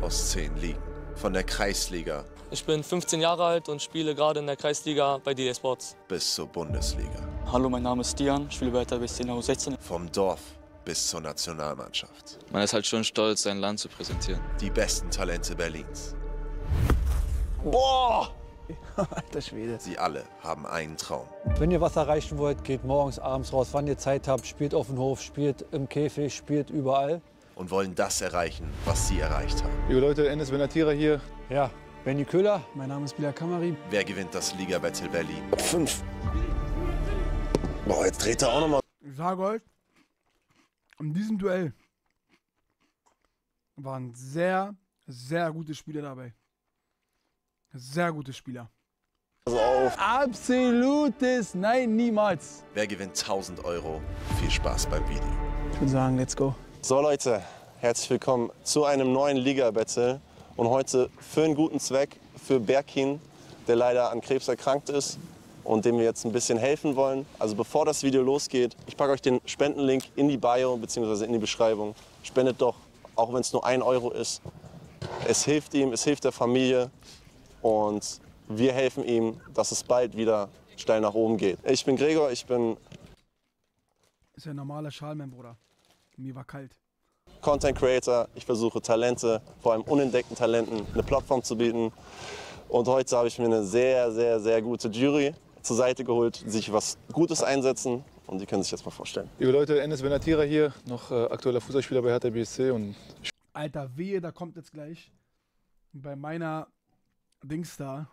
aus 10 Ligen von der Kreisliga. Ich bin 15 Jahre alt und spiele gerade in der Kreisliga bei D-Sports. Bis zur Bundesliga. Hallo, mein Name ist Dian, ich spiele bei Hertha BSC in der U16. Vom Dorf bis zur Nationalmannschaft. Man ist halt schon stolz, sein Land zu präsentieren. Die besten Talente Berlins. Boah! Alter Schwede. Sie alle haben einen Traum. Wenn ihr was erreichen wollt, geht morgens, abends raus, wann ihr Zeit habt. Spielt auf dem Hof, spielt im Käfig, spielt überall. Und wollen das erreichen, was sie erreicht haben. Liebe Leute, Enes Benatira hier. Ja, Benni Köhler. Mein Name ist Bilal Kamarieh. Wer gewinnt das Liga-Battle Berlin? 5. Boah, jetzt dreht er auch nochmal. Ich sage euch, in diesem Duell waren sehr, sehr gute Spieler dabei. Sehr gute Spieler. Also auf. Absolutes Nein, niemals. Wer gewinnt 1.000 €? Viel Spaß beim Video. Ich würde sagen, let's go. So Leute, herzlich willkommen zu einem neuen Liga-Battle. Und heute für einen guten Zweck, für Berkin, der leider an Krebs erkrankt ist und dem wir jetzt ein bisschen helfen wollen. Also bevor das Video losgeht, ich packe euch den Spendenlink in die Bio bzw. in die Beschreibung. Spendet doch, auch wenn es nur 1 € ist. Es hilft ihm, es hilft der Familie. Und wir helfen ihm, dass es bald wieder steil nach oben geht. Ich bin Gregor, ich bin... Ist ja ein normaler Schal, mein Bruder. Mir war kalt. Content Creator, ich versuche Talente, vor allem unentdeckten Talenten, eine Plattform zu bieten. Und heute habe ich mir eine sehr, sehr, sehr gute Jury zur Seite geholt, die sich was Gutes einsetzen. Und die können sich jetzt mal vorstellen. Liebe Leute, Enes Benatira hier, noch aktueller Fußballspieler bei Hertha BSC. Und Alter, wehe, da kommt jetzt gleich bei meiner... Dings da,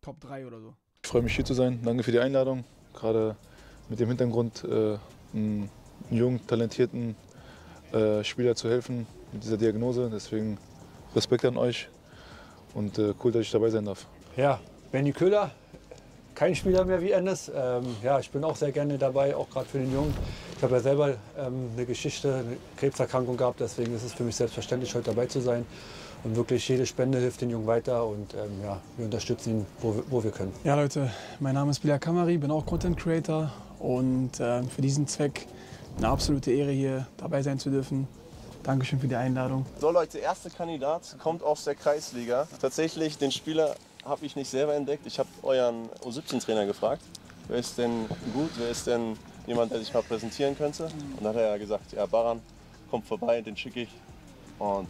Top 3 oder so. Ich freue mich, hier zu sein. Danke für die Einladung. Gerade mit dem Hintergrund, einem jungen, talentierten Spieler zu helfen mit dieser Diagnose. Deswegen Respekt an euch und cool, dass ich dabei sein darf. Ja, Benni Köhler, kein Spieler mehr wie Enes. Ja, ich bin auch sehr gerne dabei, auch gerade für den Jungen. Ich habe ja selber eine Geschichte, eine Krebserkrankung gehabt. Deswegen ist es für mich selbstverständlich, heute dabei zu sein. Und wirklich jede Spende hilft den Jungen weiter und ja, wir unterstützen ihn, wo wir können. Ja Leute, mein Name ist Bilal Kamarieh, bin auch Content Creator und für diesen Zweck eine absolute Ehre, hier dabei sein zu dürfen. Dankeschön für die Einladung. So Leute, der erste Kandidat kommt aus der Kreisliga. Tatsächlich, den Spieler habe ich nicht selber entdeckt. Ich habe euren U17-Trainer gefragt, wer ist denn gut, wer ist denn jemand, der sich mal präsentieren könnte. Und dann hat er ja gesagt, ja Baran, kommt vorbei, den schicke ich. Und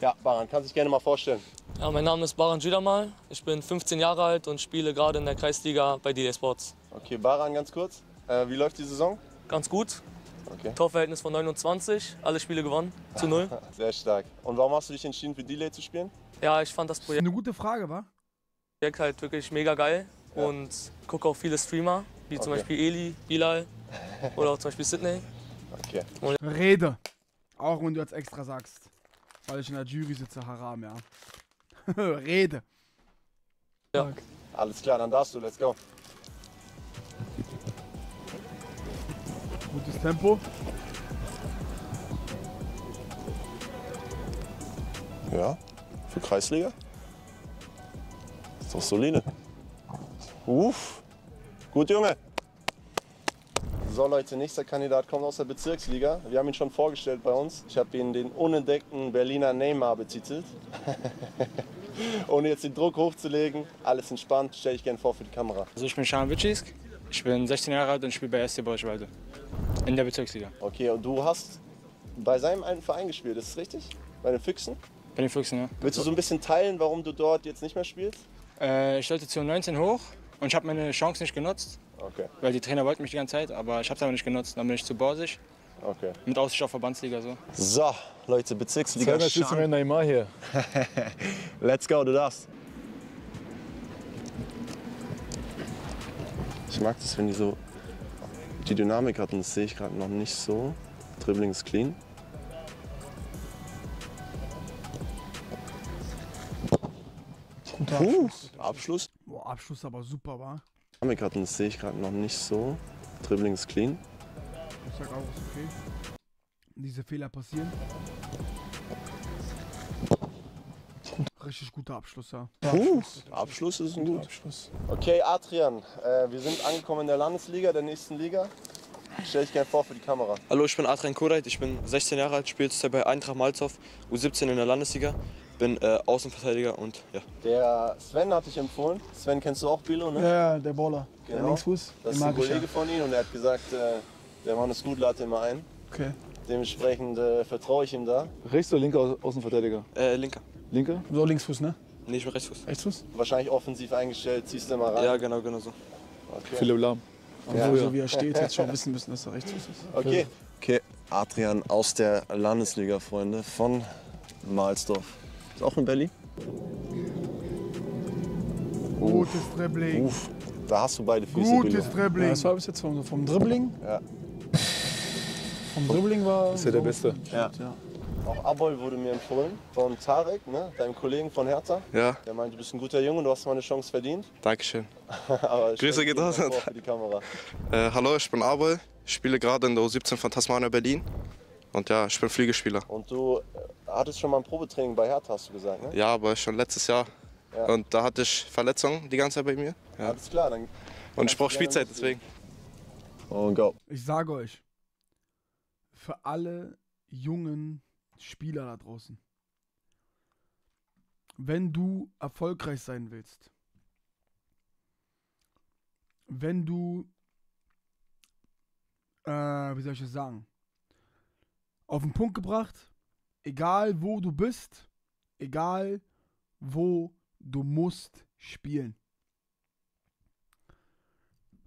ja, Baran, kannst du dich gerne mal vorstellen? Ja, mein Name ist Baran Jüdermal, ich bin 15 Jahre alt und spiele gerade in der Kreisliga bei D-Sports. Okay, Baran, ganz kurz, wie läuft die Saison? Ganz gut, okay. Torverhältnis von 29, alle Spiele gewonnen, zu 0. Sehr stark. Und warum hast du dich entschieden, für D-Lay zu spielen? Ja, ich fand das Projekt... Eine gute Frage, wa? Das Projekt halt wirklich mega geil, ja. Und gucke auch viele Streamer, wie okay. Zum Beispiel Eli, Bilal oder auch zum Beispiel Sydney. Okay. Und Rede, auch wenn du jetzt extra sagst. Weil ich in der Jury sitze, haram, ja. Rede. Ja. Alles klar, dann darfst du, let's go. Gutes Tempo. Ja, für Kreisliga. Ist doch solide. Uff. Gut, Junge. So Leute, nächster Kandidat kommt aus der Bezirksliga. Wir haben ihn schon vorgestellt bei uns. Ich habe ihn den unentdeckten Berliner Neymar betitelt. Ohne jetzt den Druck hochzulegen, alles entspannt, stelle ich gerne vor für die Kamera. Also ich bin Sean Witschisk, ich bin 16 Jahre alt und spiele bei SC Borchewalde in der Bezirksliga. Okay, und du hast bei seinem alten Verein gespielt, ist das richtig? Bei den Füchsen? Bei den Füchsen, ja. Willst du so ein bisschen teilen, warum du dort jetzt nicht mehr spielst? Ich sollte zu 19 hoch und ich habe meine Chance nicht genutzt. Okay. Weil die Trainer wollten mich die ganze Zeit, aber ich habe es aber nicht genutzt. Dann bin ich zu borsig. Okay. Mit Aussicht auf Verbandsliga so. So, Leute, Bezirksliga. Jetzt sitzen wir in Neymar hier. Let's go, du darfst. Ich mag das, wenn die so die Dynamik hatten. Das sehe ich gerade noch nicht so. Dribbling ist clean. Abschluss. Boah, Abschluss aber super, war. Karten, das sehe ich gerade noch nicht so. Dribbling ist clean. Ich sag auch, ist okay. Diese Fehler passieren. Richtig guter Abschluss, ja. Abschluss ist ein guter Abschluss. Okay, Adrian, wir sind angekommen in der Landesliga, der nächsten Liga. Stell dich gerne vor für die Kamera. Hallo, ich bin Adrian Koreit, ich bin 16 Jahre alt, spiele zurzeit bei Eintracht Malzow, U17 in der Landesliga, bin Außenverteidiger und ja. Der Sven hat dich empfohlen. Sven kennst du auch, Bilo, ne? Ja, der Baller, genau. Der Linksfuß. Das ist ein Kollege von ihm und er hat gesagt, der Mann ist gut, lad ihn mal ein. Okay. Dementsprechend vertraue ich ihm da. Rechts oder linker Außenverteidiger? Linker. Linker? So Linksfuß, ne? Nee, ich bin Rechtsfuß. Rechtsfuß? Wahrscheinlich offensiv eingestellt, ziehst du mal rein. Ja, genau, genau so. Okay. Philipp Lahm. Ja. So wie er steht, jetzt schon wissen müssen, dass er Rechtsfuß ist. Okay. Okay, Adrian aus der Landesliga, Freunde, von Mahlsdorf. Ist auch in Berlin. Gutes Dribbling. Uff. Da hast du beide Füße. Gutes Dribbling. Ja, das war bis jetzt vom Dribbling. Ja. Vom Dribbling war... Ist ja der Beste. Ja. Ja. Auch Abol wurde mir empfohlen von Tarek, ne, deinem Kollegen von Hertha. Ja. Der meint, du bist ein guter Junge, du hast mal eine Chance verdient. Dankeschön. Aber Grüße geht raus für die Kamera. Hallo, ich bin Abol. Ich spiele gerade in der U17 von Tasmania Berlin. Und ja, ich bin Flügelspieler. Und du hattest schon mal ein Probetraining bei Hertha, hast du gesagt, ne? Ja, aber schon letztes Jahr. Ja. Und da hatte ich Verletzungen die ganze Zeit bei mir. Ja. Alles klar. Dann und ich brauche Spielzeit, deswegen. Und go. Ich sage euch, für alle jungen Spieler da draußen. Wenn du erfolgreich sein willst, wenn du, wie soll ich das sagen, auf den Punkt gebracht, egal wo du bist, egal wo du musst spielen.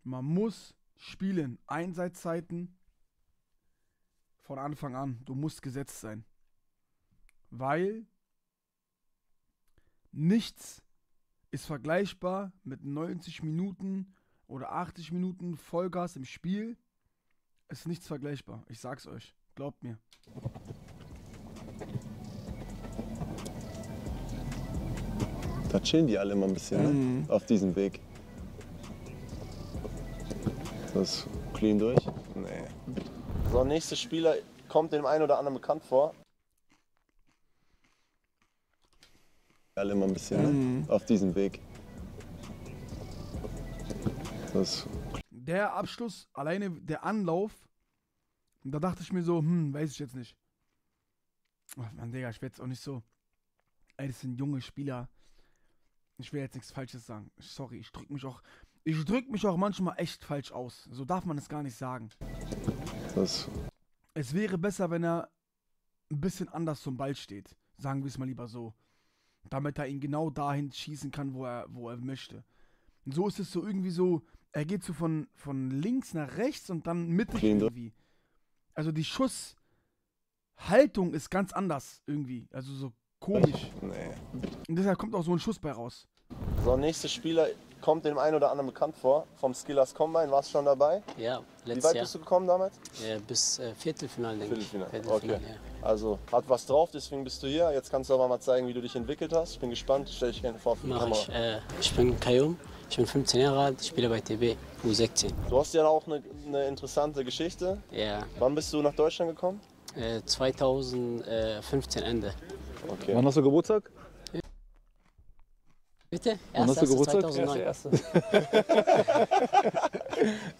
Man muss spielen, Einsatzzeiten von Anfang an, du musst gesetzt sein. Weil nichts ist vergleichbar mit 90 Minuten oder 80 Minuten Vollgas im Spiel. Ist nichts vergleichbar. Ich sag's euch. Glaubt mir. Da chillen die alle immer ein bisschen, ne? Auf diesem Weg. Das clean durch? Nee. So, nächster Spieler kommt dem einen oder anderen bekannt vor. Alle immer ein bisschen, ne? Auf diesem Weg. Das der Abschluss, alleine der Anlauf, da dachte ich mir so, weiß ich jetzt nicht. Ach Mann, Digga, ich werde jetzt auch nicht so, ey, das sind junge Spieler. Ich will jetzt nichts Falsches sagen. Sorry, ich drück mich auch manchmal echt falsch aus. So darf man es gar nicht sagen. Das es wäre besser, wenn er ein bisschen anders zum Ball steht. Sagen wir es mal lieber so. Damit er ihn genau dahin schießen kann, wo er möchte. Und so ist es so irgendwie so, er geht so von links nach rechts und dann mittig irgendwie. Also die Schusshaltung ist ganz anders irgendwie, also so komisch. Nee. Und deshalb kommt auch so ein Schuss bei raus. So, nächster Spieler kommt dem einen oder anderen bekannt vor, vom Skillers Combine, warst du schon dabei? Ja, letztes Jahr. Wie weit bist du gekommen damals? Ja, bis Viertelfinale, denke ich. Viertelfinale, okay. Ja. Also hat was drauf, deswegen bist du hier. Jetzt kannst du aber mal zeigen, wie du dich entwickelt hast. Ich bin gespannt, stell dich gerne vor für die Kamera. Ich bin Kayum, ich bin 15 Jahre alt, spiele bei TB, U16. Du hast ja auch eine interessante Geschichte. Ja. Wann bist du nach Deutschland gekommen? 2015 Ende. Okay. Wann hast du Geburtstag? Bitte? Erste, hast du erste, Geburtstag? Erste,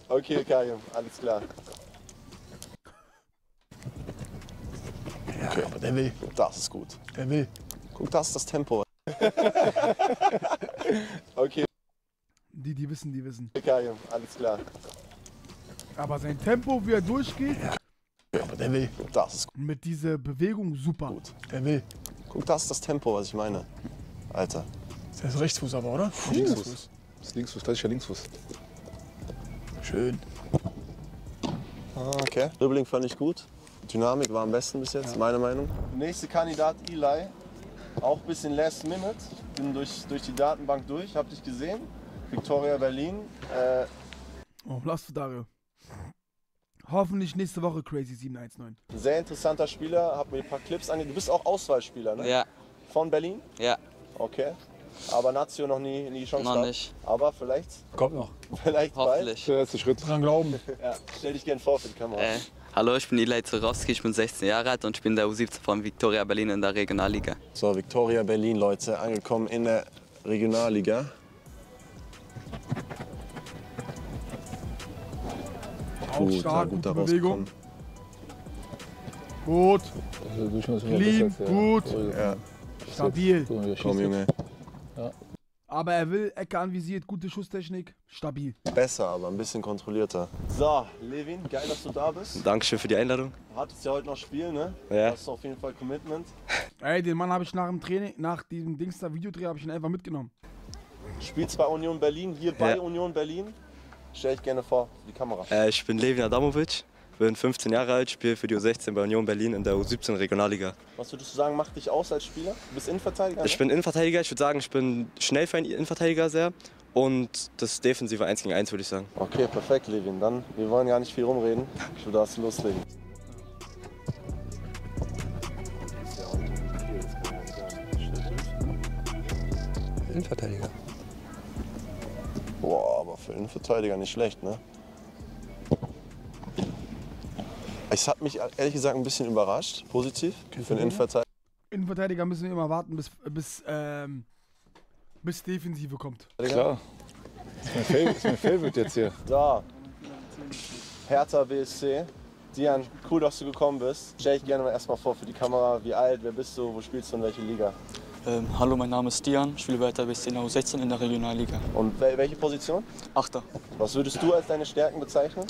okay, Kayum, alles klar. Ja, okay, aber der will. Das ist gut. Der will. Guck, das ist das Tempo. Okay. Die wissen, die wissen. Kayum, alles klar. Aber sein Tempo, wie er durchgeht. Ja, aber der will. Das ist gut. Mit dieser Bewegung super. Gut. Der will. Guck, das ist das Tempo, was ich meine. Alter. Das ist Rechtsfuß aber, oder? Linksfuß. Das ist Linksfuß, klassischer Linksfuß. Schön. Okay. Dribbling fand ich gut. Dynamik war am besten bis jetzt, ja. Meine Meinung. Nächster Kandidat, Ilay. Auch ein bisschen last minute. Bin durch die Datenbank durch, hab dich gesehen. Victoria Berlin. Oh, lass du Dario. Hoffentlich nächste Woche Crazy 719. Sehr interessanter Spieler, hab mir ein paar Clips angeguckt. Du bist auch Auswahlspieler, ne? Ja. Von Berlin? Ja. Okay. Aber Nazio noch nie die Chance gehabt. Nicht. Aber vielleicht. Kommt noch. Vielleicht hoffentlich. Bald. Der letzte Schritt. Dran glauben. Ja, stell dich gern vor für die Kamera. Hallo, ich bin Ilay Zorowski, ich bin 16 Jahre alt und ich bin der U17 von Victoria Berlin in der Regionalliga. So, Victoria Berlin, Leute, angekommen in der Regionalliga. Auch stark, gute Bewegung. Gut. Clean, gut. Ja. Stabil. Komm, Junge. Ja. Aber er will Ecke anvisiert, gute Schusstechnik, stabil. Besser, aber ein bisschen kontrollierter. So, Levin, geil, dass du da bist. Dankeschön für die Einladung. Du hattest ja heute noch Spiel, ne? Ja. Hast du auf jeden Fall Commitment. Ey, den Mann habe ich nach dem Training, nach diesem Videodreh habe ich ihn einfach mitgenommen. Spielst bei Union Berlin, hier bei Union Berlin. Stell dich gerne vor, die Kamera. Ich bin Levin Adamowitsch, bin 15 Jahre alt, spiele für die U16 bei Union Berlin in der U17 Regionalliga. Was würdest du sagen, macht dich aus als Spieler? Du bist Innenverteidiger? Ne? Ich bin Innenverteidiger, ich würde sagen, ich bin schnell für einen Innenverteidiger sehr. Und das defensive 1 gegen 1 würde ich sagen. Okay, perfekt, Levin. Dann, wir wollen gar nicht viel rumreden. Du darfst loslegen. Innenverteidiger. Boah, aber für Innenverteidiger nicht schlecht, ne? Es hat mich ehrlich gesagt ein bisschen überrascht, positiv, für den Innenverteidiger. Innenverteidiger müssen immer warten, bis Defensive kommt. Klar. Das ist mein Favorit jetzt hier. Da. Hertha BSC. Dian, cool, dass du gekommen bist. Stell dich gerne mal erstmal vor für die Kamera. Wie alt, wer bist du, wo spielst du und welche Liga? Hallo, mein Name ist Dian, ich spiele bei Hertha BSC in der U16 in der Regionalliga. Und welche Position? Achter. Was würdest du als deine Stärken bezeichnen?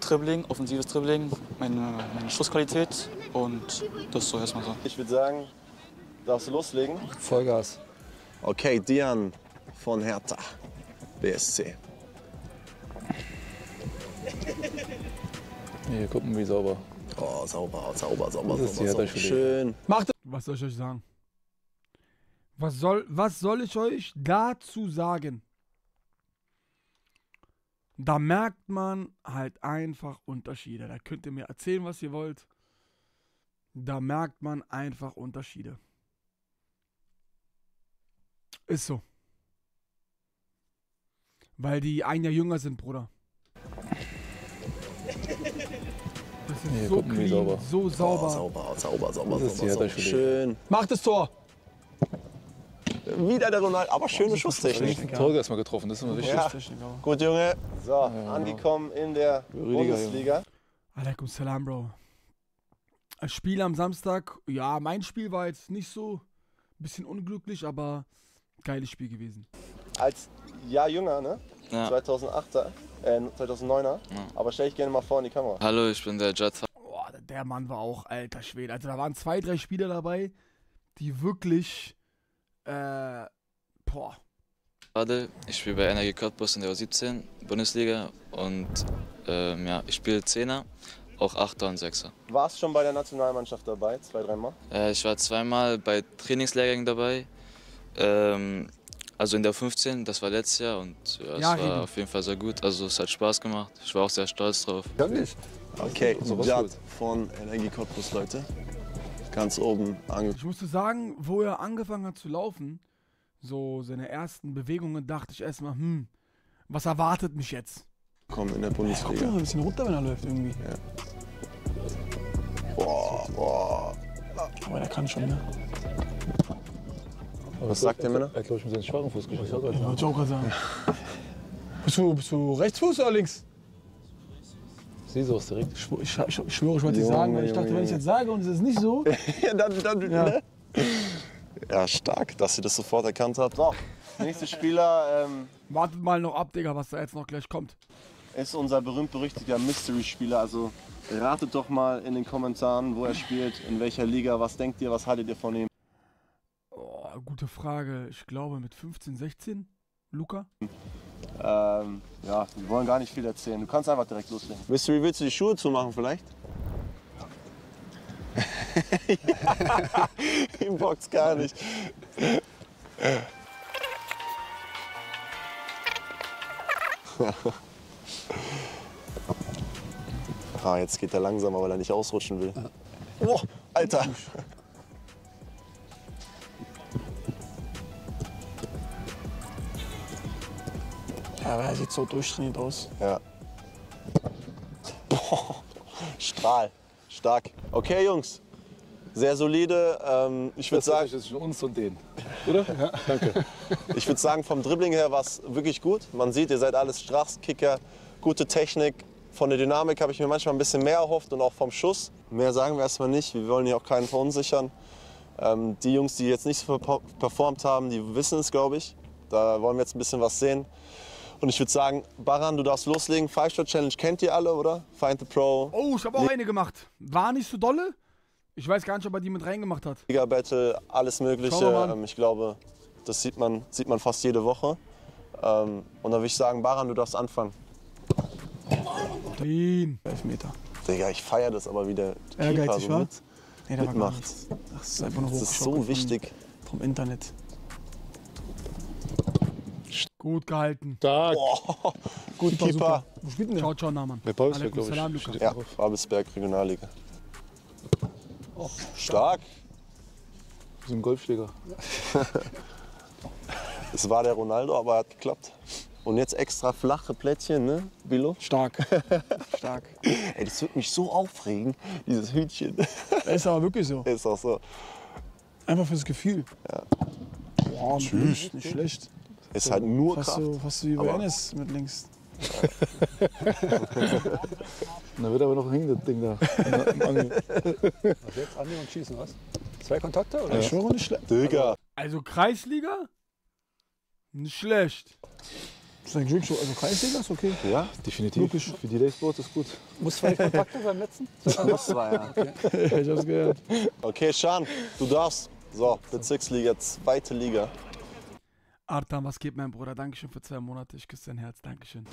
Dribbling, offensives Dribbling, meine Schussqualität und das so erstmal so. Ich würde sagen, darfst du loslegen? Vollgas. Okay, Dian von Hertha BSC. Hier, guck mal, wie sauber. Oh, sauber. Schön. Macht. Was soll ich euch sagen? Was soll ich euch dazu sagen? Da merkt man halt einfach Unterschiede. Da könnt ihr mir erzählen, was ihr wollt. Da merkt man einfach Unterschiede. Ist so. Weil die ein Jahr jünger sind, Bruder. Das ist so clean, so sauber. Sauber. Schön. Macht das Tor! Wieder der Ronald, aber schöne Schusstechnik. Tor erstmal getroffen, das ist immer wichtig. Ja. Gut, Junge. So, angekommen in der Bundesliga. Alaikum Salam, Bro. Das Spiel am Samstag, ja, mein Spiel war jetzt nicht so, ein bisschen unglücklich, aber geiles Spiel gewesen. Als Jahr jünger, ne? Ja. 2009er. Ja. Aber stell ich gerne mal vor in die Kamera. Hallo, ich bin der Jazza. Boah, der Mann war auch alter Schwede. Also da waren zwei, drei Spieler dabei, die wirklich... Ich spiele bei Energie Cottbus in der U17 Bundesliga und ja, ich spiele 10er, auch 8er und 6er. Warst schon bei der Nationalmannschaft dabei, zwei, dreimal? Ich war zweimal bei Trainingslehrgängen dabei, also in der U15, das war letztes Jahr und ja, es war auf jeden Fall sehr gut, also es hat Spaß gemacht, ich war auch sehr stolz drauf. Okay, Jad von Energie Cottbus, Leute. Ganz oben angekommen. Ich musste sagen, wo er angefangen hat zu laufen, so seine ersten Bewegungen, dachte ich erstmal, was erwartet mich jetzt? Komm in der Bundesliga. Guck mal, ein bisschen runter, wenn er läuft irgendwie. Ja. Boah. Aber er kann schon, ne? Was sagt der Männer? Er hat, glaube ich, mit seinem schwachen Fuß geschossen. Ich wollte Joker sagen. Bist du Rechtsfuß oder links? Direkt. Ich schwöre, ich wollte es sagen, weil ich dachte, wenn ich jetzt sage und es ist nicht so. Ne? Ja, stark, dass sie das sofort erkannt hat. So, nächster Spieler. Wartet mal noch ab, Digga, was da jetzt noch gleich kommt. Ist unser berühmt-berüchtigter Mystery-Spieler. Also ratet doch mal in den Kommentaren, wo er spielt, in welcher Liga. Was denkt ihr, was haltet ihr von ihm? Oh, gute Frage. Ich glaube mit 15, 16, Luca. Ja, wir wollen gar nicht viel erzählen. Du kannst einfach direkt loslegen. Mystery, willst du die Schuhe zumachen vielleicht? Ja. Im Box gar nicht. Ah, jetzt geht er langsamer, weil er nicht ausrutschen will. Oh, Alter! Ja, aber er sieht so durchtrainiert aus. Ja. Boah, Strahl. Stark. Okay, Jungs. Sehr solide. Ich würde sagen, das ist zwischen uns und denen. Oder? Ja, danke. Ich würde sagen, vom Dribbling her war es wirklich gut. Man sieht, ihr seid alles Straßenkicker, gute Technik, Von der Dynamik habe ich mir manchmal ein bisschen mehr erhofft und auch vom Schuss. Mehr sagen wir erstmal nicht, wir wollen hier auch keinen verunsichern. Die Jungs, die jetzt nicht so performt haben, die wissen es, glaube ich. Da wollen wir jetzt ein bisschen was sehen. Und ich würde sagen, Baran, du darfst loslegen. Five-Shot-Challenge kennt ihr alle, oder? Find the Pro. Oh, ich habe auch eine gemacht. War nicht so dolle. Ich weiß gar nicht, ob er die mit reingemacht hat. Liga-Battle, alles Mögliche. Ich glaube, das sieht man fast jede Woche. Und da würde ich sagen, Baran, du darfst anfangen. Elfmeter. Digga, ich feiere das aber wieder. Ehrgeizig, war? Nee, der war nichts. Das ist einfach nur hoch. Das ist so wichtig. Vom Internet. Gut gehalten. Stark. Oh, gut Keeper. Wo spielt denn der? Ciao, Nahmann. Bei Babelsberg, glaube ich. Ja, Babelsberg, Regionalliga. Oh, stark. So ein Golfschläger. Ja. Es war der Ronaldo, aber er hat geklappt. Und jetzt extra flache Plättchen, ne, Bilo? Stark. Stark. Ey, das wird mich so aufregen, dieses Hütchen. Das ist aber wirklich so. Ist auch so. Einfach fürs Gefühl. Ja. Boah, tschüss. Nicht schlecht. Ist halt nur fast Kraft. So, fast wie bei Enes mit links. Ja. Da wird aber noch hängen, das Ding da. Was jetzt annehmen und schießen, was? Zwei Kontakte, oder? Ja. Ich schwöre, nicht schlecht. Digga. Also Kreisliga? Nicht schlecht. Das ist ein Glück, also Kreisliga ist okay. Ja, definitiv. Logisch. Für die D-Sports ist gut. Muss zwei Kontakte beim letzten? Muss zwei, ja. Okay. Ich hab's gehört. Okay, Sean, du darfst. So, Bezirksliga, zweite Liga. Artan, was geht, mein Bruder? Dankeschön für 2 Monate. Ich küsse dein Herz. Dankeschön.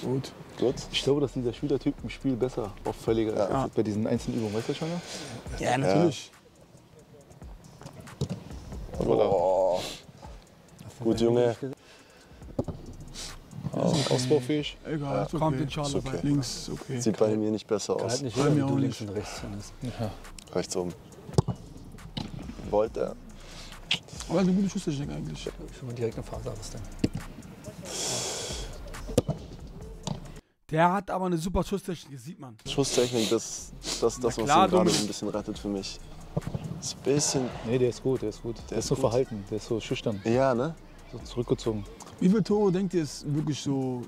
Gut. Gut. Ich glaube, dass dieser Spielertyp im Spiel besser auffälliger ist als bei diesen einzelnen Übungen. Weißt du schon? Ja, natürlich. Ja. Oh. Gut, Junge. Ausbaufähig. Egal, ja, kommt inshallah okay. Links, okay. Sieht bei mir nicht besser aus. Nicht bei mir auch links und rechts. Ja. Rechts oben. Wollte er. Aber eine gute Schusstechnik eigentlich. Ich will mal direkt eine Phase abstellen. Der hat aber eine super Schusstechnik, das sieht man. Schusstechnik, das was ihn gerade so ein bisschen rettet für mich. Das bisschen. Nee, der ist gut, der ist gut. Der ist so gut. Verhalten, der ist so schüchtern. Ja, ne? So zurückgezogen. Wie viele Tore denkt ihr, ist wirklich so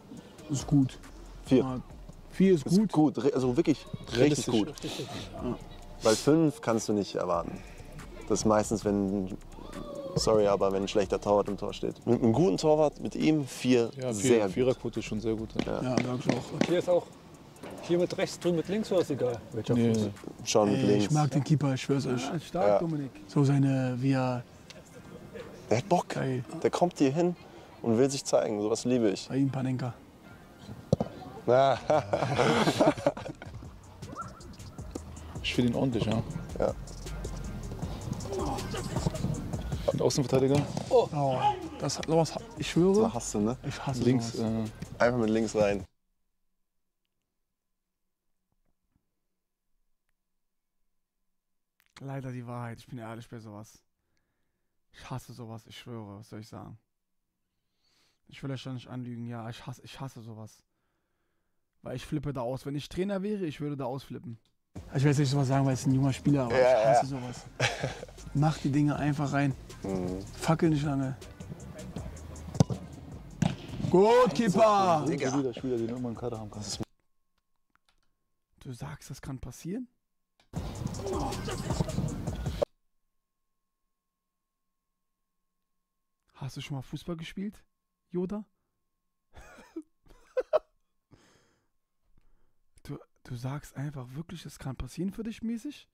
ist gut? 4. Ja, 4 ist gut. Ist gut, also wirklich richtig gut. Ja. Weil 5 kannst du nicht erwarten. Das ist meistens, wenn, sorry, aber wenn ein schlechter Torwart im Tor steht. Mit einem guten Torwart, mit ihm 4 ja, sehr gut. Viererquote ist schon sehr gut. Ja, ja, merke ich auch. Und hier ist auch, hier mit rechts, drüben mit links, oder ist egal? Nee. Schon mit links. Ich mag den Keeper, ich schwör's euch. Ja, stark, ja. Dominik. So seine, wie er... Der hat Bock, ey. Der kommt hier hin. Und will sich zeigen, sowas liebe ich. Bei ihm Panenka. Ich finde ihn ordentlich, ja. Ja. Und Außenverteidiger. Oh, oh. Das hat sowas, ich schwöre. Das hast du, ne? Ich hasse links. Einfach mit links rein. Leider die Wahrheit, ich bin ehrlich bei sowas. Ich hasse sowas, ich schwöre, was soll ich sagen? Ich will euch ja nicht anlügen, ja, ich hasse sowas. Weil ich flippe da aus. Wenn ich Trainer wäre, ich würde da ausflippen. Ich will jetzt nicht sowas sagen, weil es ein junger Spieler ist, aber ja, ich hasse sowas. Mach die Dinge einfach rein. Mhm. Fackel nicht lange. Gut, Keeper! Das ist der Spieler, den immer im Kader haben kann. Du sagst, das kann passieren? Oh. Hast du schon mal Fußball gespielt? Yoda? Du sagst einfach wirklich, das kann passieren für dich mäßig?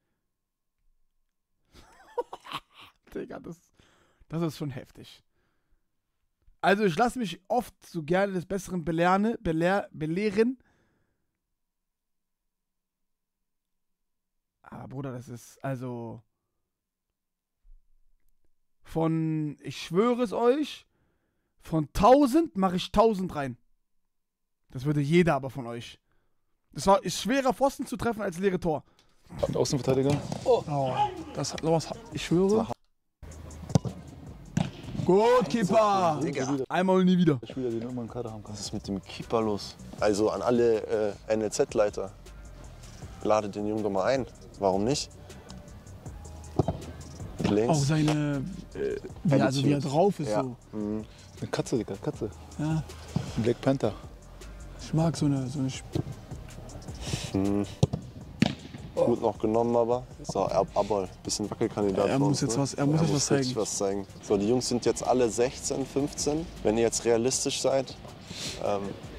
Digga, das ist schon heftig. Also ich lasse mich oft so gerne des Besseren belehren. Aber Bruder, das ist also... Von, ich schwöre es euch... Von 1000 mache ich 1000 rein. Das würde jeder aber von euch. Das war schwerer, Pfosten zu treffen als leere Tor. Und Außenverteidiger. Oh, oh. Das hat was. Ich schwöre. Gut, Keeper. Digga. Einmal und nie wieder. Der Spieler, den immer im Kader haben kann. Was ist mit dem Keeper los? Also an alle NLZ-Leiter. Ladet den Jungen doch mal ein. Warum nicht? Links. Auch seine, also wie er drauf ist. Ja. So. Mhm. Eine Katze, Digga, Katze. Ja. Ein Black Panther. Ich mag so eine Gut noch genommen, aber. So, Abol, bisschen Wackelkandidat. Er muss jetzt was, er muss was zeigen. So, die Jungs sind jetzt alle 16, 15. Wenn ihr jetzt realistisch seid,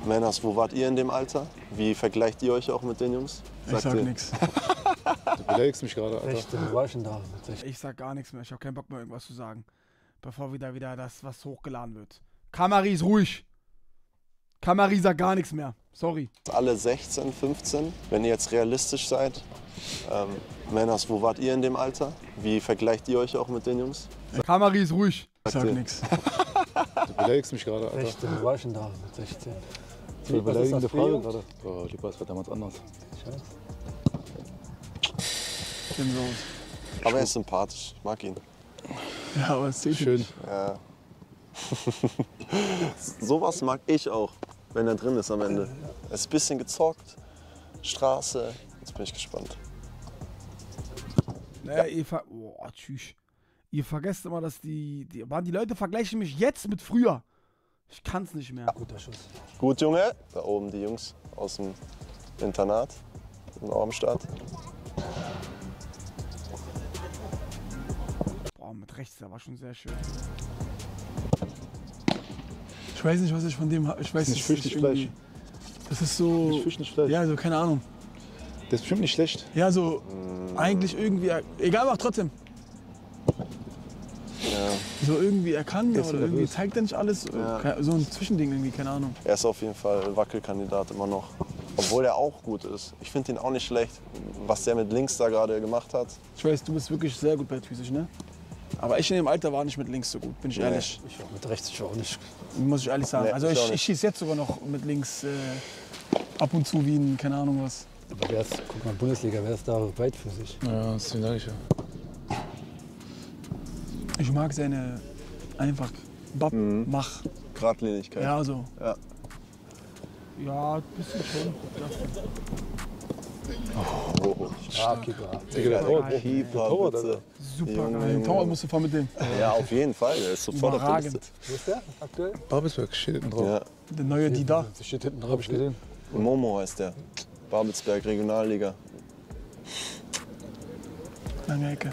Männers, wo wart ihr in dem Alter? Wie vergleicht ihr euch auch mit den Jungs? Ich sag nichts. Du belegst mich gerade, Alter. Ich sag gar nichts mehr. Ich hab keinen Bock mehr, irgendwas zu sagen. Bevor wieder das, was hochgeladen wird. Kamarieh ist ruhig. Kamarieh sagt gar nichts mehr. Sorry. Alle 16, 15. Wenn ihr jetzt realistisch seid, Männers, wo wart ihr in dem Alter? Wie vergleicht ihr euch auch mit den Jungs? Kamarieh ist ruhig. Ich sag nichts. Du belegst mich gerade, Alter. 16, wo war ich denn da mit 16? Die beleidigende Frage gerade. Oh, lieber, es war damals anders. Scheiße. Aber er ist sympathisch, ich mag ihn. Ja, aber es ist schön. Ja. Sowas mag ich auch, wenn er drin ist am Ende. Er ist ein bisschen gezockt, Straße. Jetzt bin ich gespannt. Naja, ihr vergesst immer, dass die Leute vergleichen mich jetzt mit früher. Ich kann's nicht mehr. Guter Schuss. Gut, Junge. Da oben die Jungs aus dem Internat in Ormstadt. Boah, mit rechts, der war schon sehr schön. Ich weiß nicht, was ich von dem habe. Ich weiß nicht, Fisch nicht Fleisch. Das ist so. Nicht Fisch, nicht Fleisch. Ja, so, keine Ahnung. Das ist bestimmt nicht schlecht. Ja, so, eigentlich irgendwie. Egal, aber trotzdem. Ja. So irgendwie, er kann oder irgendwie zeigt er nicht alles. Ja. So ein Zwischending irgendwie, keine Ahnung. Er ist auf jeden Fall Wackelkandidat immer noch. Obwohl er auch gut ist. Ich finde ihn auch nicht schlecht, was der mit links da gerade gemacht hat. Ich weiß, du bist wirklich sehr gut bei Physisch, ne? Aber ich in dem Alter war nicht mit links so gut, bin ich ehrlich. Ich auch mit rechts, ich auch nicht. Muss ich ehrlich sagen. Nee, also ich schieße jetzt sogar noch mit links ab und zu wie ein, keine Ahnung was. Aber wer ist, guck mal, Bundesliga, wer ist da weitfüßig? Ja, das finde ich ja. Ich mag seine einfach Mach. Gradlinigkeit. Ja, so. Ja, ein bisschen schon. Oh, stark. Keeper, bitte. Super geil. Den Tor musst du fahren mit dem. Ja, auf jeden Fall. Der ist sofort auf der Liste. Wo ist der aktuell? Babelsberg steht hinten drauf. Ja. Der neue Dida. Steht hinten drauf, hab ich gesehen. Momo heißt der. Babelsberg, Regionalliga. Lange Ecke.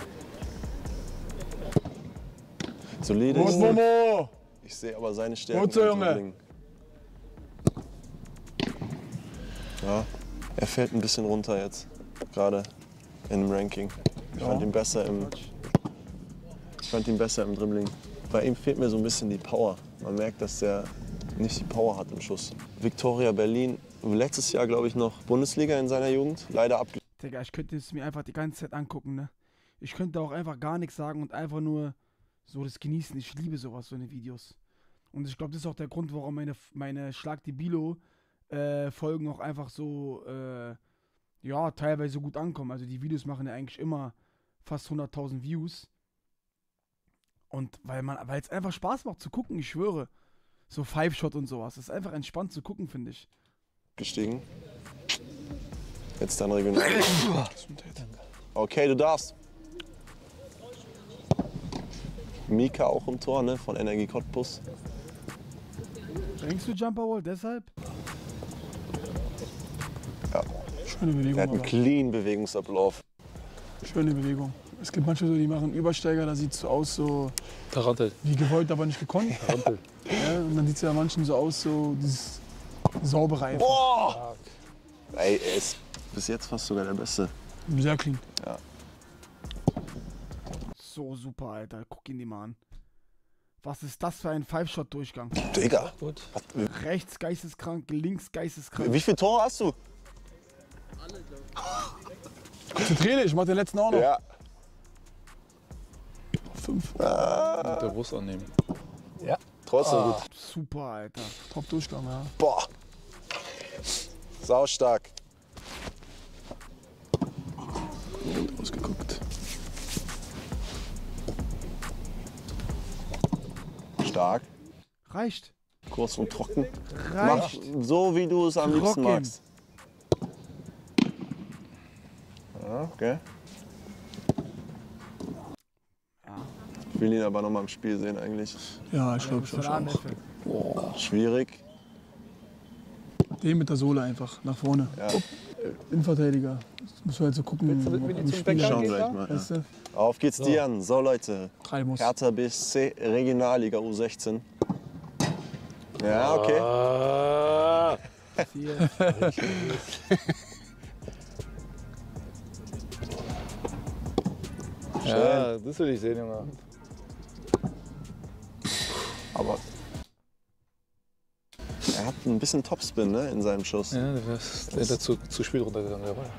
Solide. Gut, Momo! Ich sehe aber seine Stärken. Gut so, Junge! Ja, er fällt ein bisschen runter jetzt, gerade im Ranking. Ich fand ihn besser im, Dribbling. Bei ihm fehlt mir so ein bisschen die Power. Man merkt, dass er nicht die Power hat im Schuss. Victoria Berlin, letztes Jahr glaube ich noch Bundesliga in seiner Jugend, leider abgelehnt. Digga, ich könnte es mir einfach die ganze Zeit angucken, ne? Ich könnte auch einfach gar nichts sagen und einfach nur so das genießen. Ich liebe sowas, so eine Videos. Und ich glaube, das ist auch der Grund, warum meine Schlag die Bilo Folgen auch einfach so, ja, teilweise gut ankommen. Also die Videos machen ja eigentlich immer fast 100.000 Views. Und weil es einfach Spaß macht zu gucken, ich schwöre. So Five-Shot und sowas. Das ist einfach entspannt zu gucken, finde ich. Gestiegen. Jetzt dann regional. Okay, du darfst. Mika auch im Tor, ne, von Energie Cottbus. Denkst du Jumperwall deshalb? Ja. Schöne Bewegung. Er hat einen clean Bewegungsablauf. Schöne Bewegung. Es gibt manche, die machen Übersteiger, da sieht es so aus, so Tarantel. Wie gewollt, aber nicht gekonnt. Tarantel. Ja, und dann sieht es ja manchen so aus, so dieses saubere Reifen. Boah! Ey, er ist bis jetzt fast sogar der Beste. Sehr clean. Ja. So super, Alter. Guck ihn dir mal an. Was ist das für ein Five-Shot-Durchgang? Digga. Rechts geisteskrank, links geisteskrank. Wie viele Tore hast du? Alle, konzentrier dich, ich mach den letzten auch noch. Ja. 5. Ah. Mit der Brust annehmen. Ja. Trotzdem gut. Super, Alter. Top Durchgang, ja. Boah. Sau stark. Ausgeguckt. Stark. Reicht. Kurz und trocken. Reicht. Mach so, wie du es am liebsten magst. Okay. Ja. Ich will ihn aber noch mal im Spiel sehen eigentlich. Ja, ich glaube schon. Schwierig. Den mit der Sohle einfach nach vorne. Ja. Innenverteidiger. Das müssen wir halt so gucken. Schauen gleich mal. Weißt du? Auf geht's, so. Dian. So, Leute. Hertha BSC, Regionalliga U16. Ja, okay. Ah. Ja, das will ich sehen, Junge. Aber er hat ein bisschen Topspin, ne, in seinem Schuss. Ja, der ist zu spät runtergegangen, der Ball.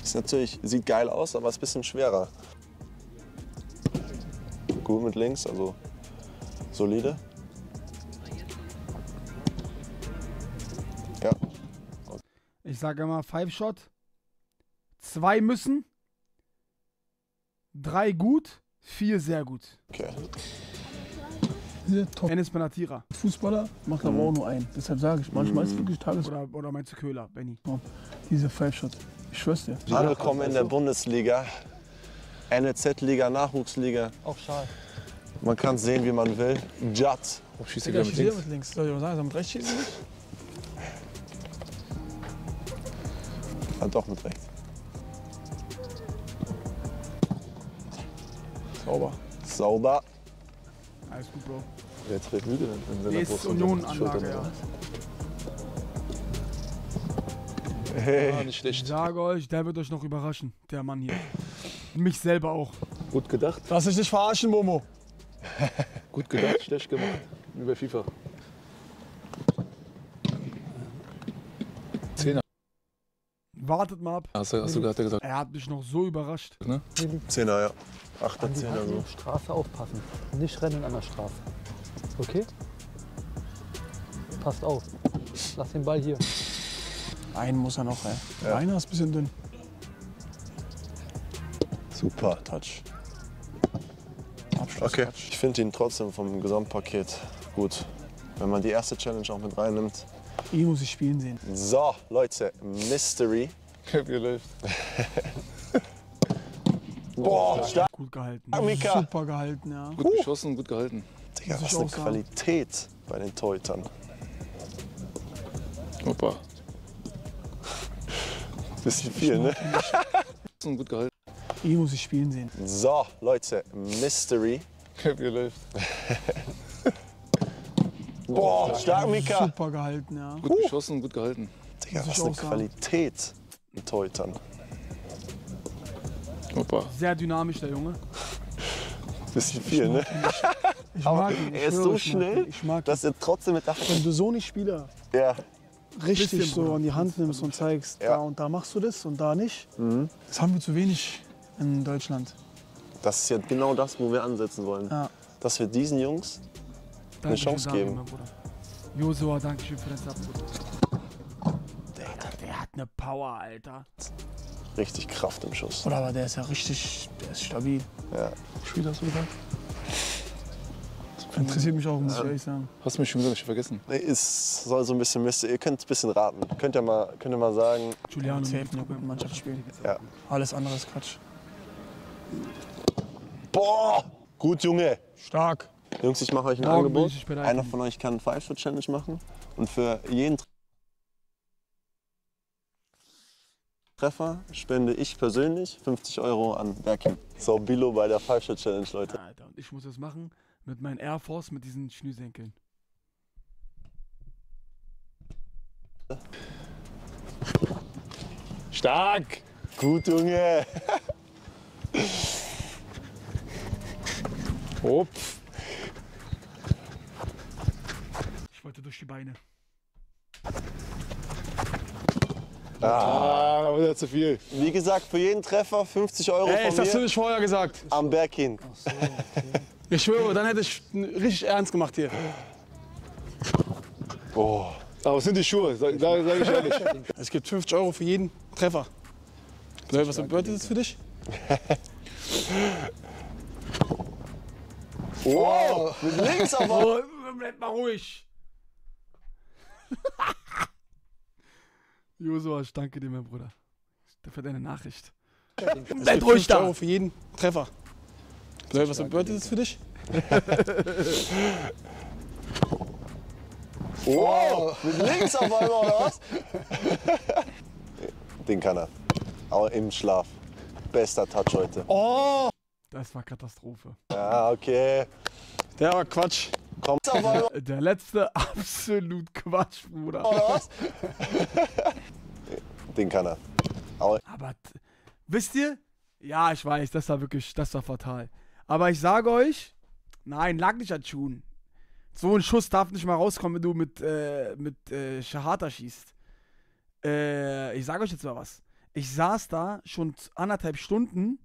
Das natürlich, sieht geil aus, aber ist ein bisschen schwerer. Gut mit links, also solide. Ja. Ich sage immer, 5-Shot, 2 müssen, 3 gut, 4 sehr gut. Okay. Enes Benatira. Fußballer macht aber auch nur einen. Deshalb sage ich, manchmal ist es wirklich Tages... Oder meinst du Köhler, Benni? Oh, diese Five-Shot. Ich schwör's dir. Alle kommen in der Bundesliga, NLZ-Liga, Nachwuchsliga. Auch schade. Man kann es sehen, wie man will. Jazza. Oh, schießt er mit links? Mit links. Soll ich mal sagen, soll mit rechts schießen? Ja, doch mit rechts. Sauber. Sauber. Alles gut, Bro. Jetzt wird müde in seiner Brust. Ist Union-Anlage, ja. Hey. Ja, nicht schlecht. Ich sage euch, der wird euch noch überraschen, der Mann hier. Mich selber auch. Gut gedacht. Lass dich nicht verarschen, Momo. Gut gedacht, schlecht gemacht. Über FIFA. 10er. Wartet mal ab. Hast du gerade gesagt? Er hat mich noch so überrascht. Ne? 10er, ja. 8 oder 10 oder so. Straße aufpassen. Nicht rennen an der Straße. Okay? Passt auf. Lass den Ball hier. Einen muss er noch, ey. Ja. Einer ist ein bisschen dünn. Super Touch. Abschluss. Okay. Ich finde ihn trotzdem vom Gesamtpaket gut. Wenn man die erste Challenge auch mit reinnimmt. Ich muss ich spielen sehen. So, Leute. Mystery. Wie läuft. Boah, stark. Gut gehalten. Amika. Super gehalten, ja. Gut geschossen, gut gehalten. Digga, was eine Qualität bei den Torhütern. Opa. Bisschen viel, ne? Gut gehalten. Ich muss ich spielen sehen. So, Leute, Mystery. Wie läuft. Boah, stark, Mika. Super gehalten, ja. Gut geschossen, gut gehalten. Digga, was eine Qualität bei den Torhütern. Opa. Sehr dynamisch, der Junge. Bisschen viel, ne? Ich mag ihn. Er ist so schnell, dass er trotzdem mit 8... Wenn du so nicht Spieler richtig so an die Hand nimmst und zeigst, da und da machst du das und da nicht, das haben wir zu wenig in Deutschland. Das ist ja genau das, wo wir ansetzen wollen. Ja. Dass wir diesen Jungs eine Chance geben. Josua, danke schön für das Abzug. Der hat eine Power, Alter. Richtig Kraft im Schuss. Oder aber der ist ja richtig, der ist stabil. Ja. Spieler hast du gesagt? Das interessiert mich auch, muss ich ehrlich sagen. Hast du mich schon wieder vergessen? Nee, es soll so ein bisschen Mist. Ihr könnt ein bisschen raten. Könnt ihr mal sagen. Giuliano safe noch im Mannschaftsspiel. Ja. Alles andere ist Quatsch. Boah! Gut, Junge! Stark! Jungs, ich mache euch ein Angebot. Einer von euch kann einen 5-Shot-Challenge machen. Und für jeden Treffer spende ich persönlich 50 € an Berkin. So, Bilo bei der 5-Shot-Challenge, Leute. Alter, und ich muss das machen mit meinen Air Force, mit diesen Schnürsenkeln. Stark! Gut, Junge! Hopp! Ich wollte durch die Beine. Ah, da wird ja zu viel. Wie gesagt, für jeden Treffer 50 € von mir. Das hast du nicht vorher gesagt. Am Berg hin. Ach so, okay. Ich schwöre, dann hätte ich richtig ernst gemacht hier. Boah. Aber es sind die Schuhe, sag ich ehrlich. Es gibt 50 € für jeden Treffer. Was bedeutet das für dich? Oh, mit links aber. Bleib mal ruhig. Josua, ich danke dir, mein Bruder. Dafür deine Nachricht. Bleib ruhig da. Für jeden Treffer. Was bedeutet das für dich? Oh, mit links auf einmal oder was? Den kann er. Aber im Schlaf. Bester Touch heute. Oh! Das war Katastrophe. Ja, okay. Der war Quatsch. Komm. Der letzte absolut Quatsch, Bruder. Oder was? Den kann er. Aber wisst ihr? Ja, ich weiß, das war wirklich, das war fatal. Aber ich sage euch, nein, lag nicht an Schuhen. So ein Schuss darf nicht mal rauskommen, wenn du mit Shahata schießt. Ich sage euch jetzt mal was. Ich saß da schon 1,5 Stunden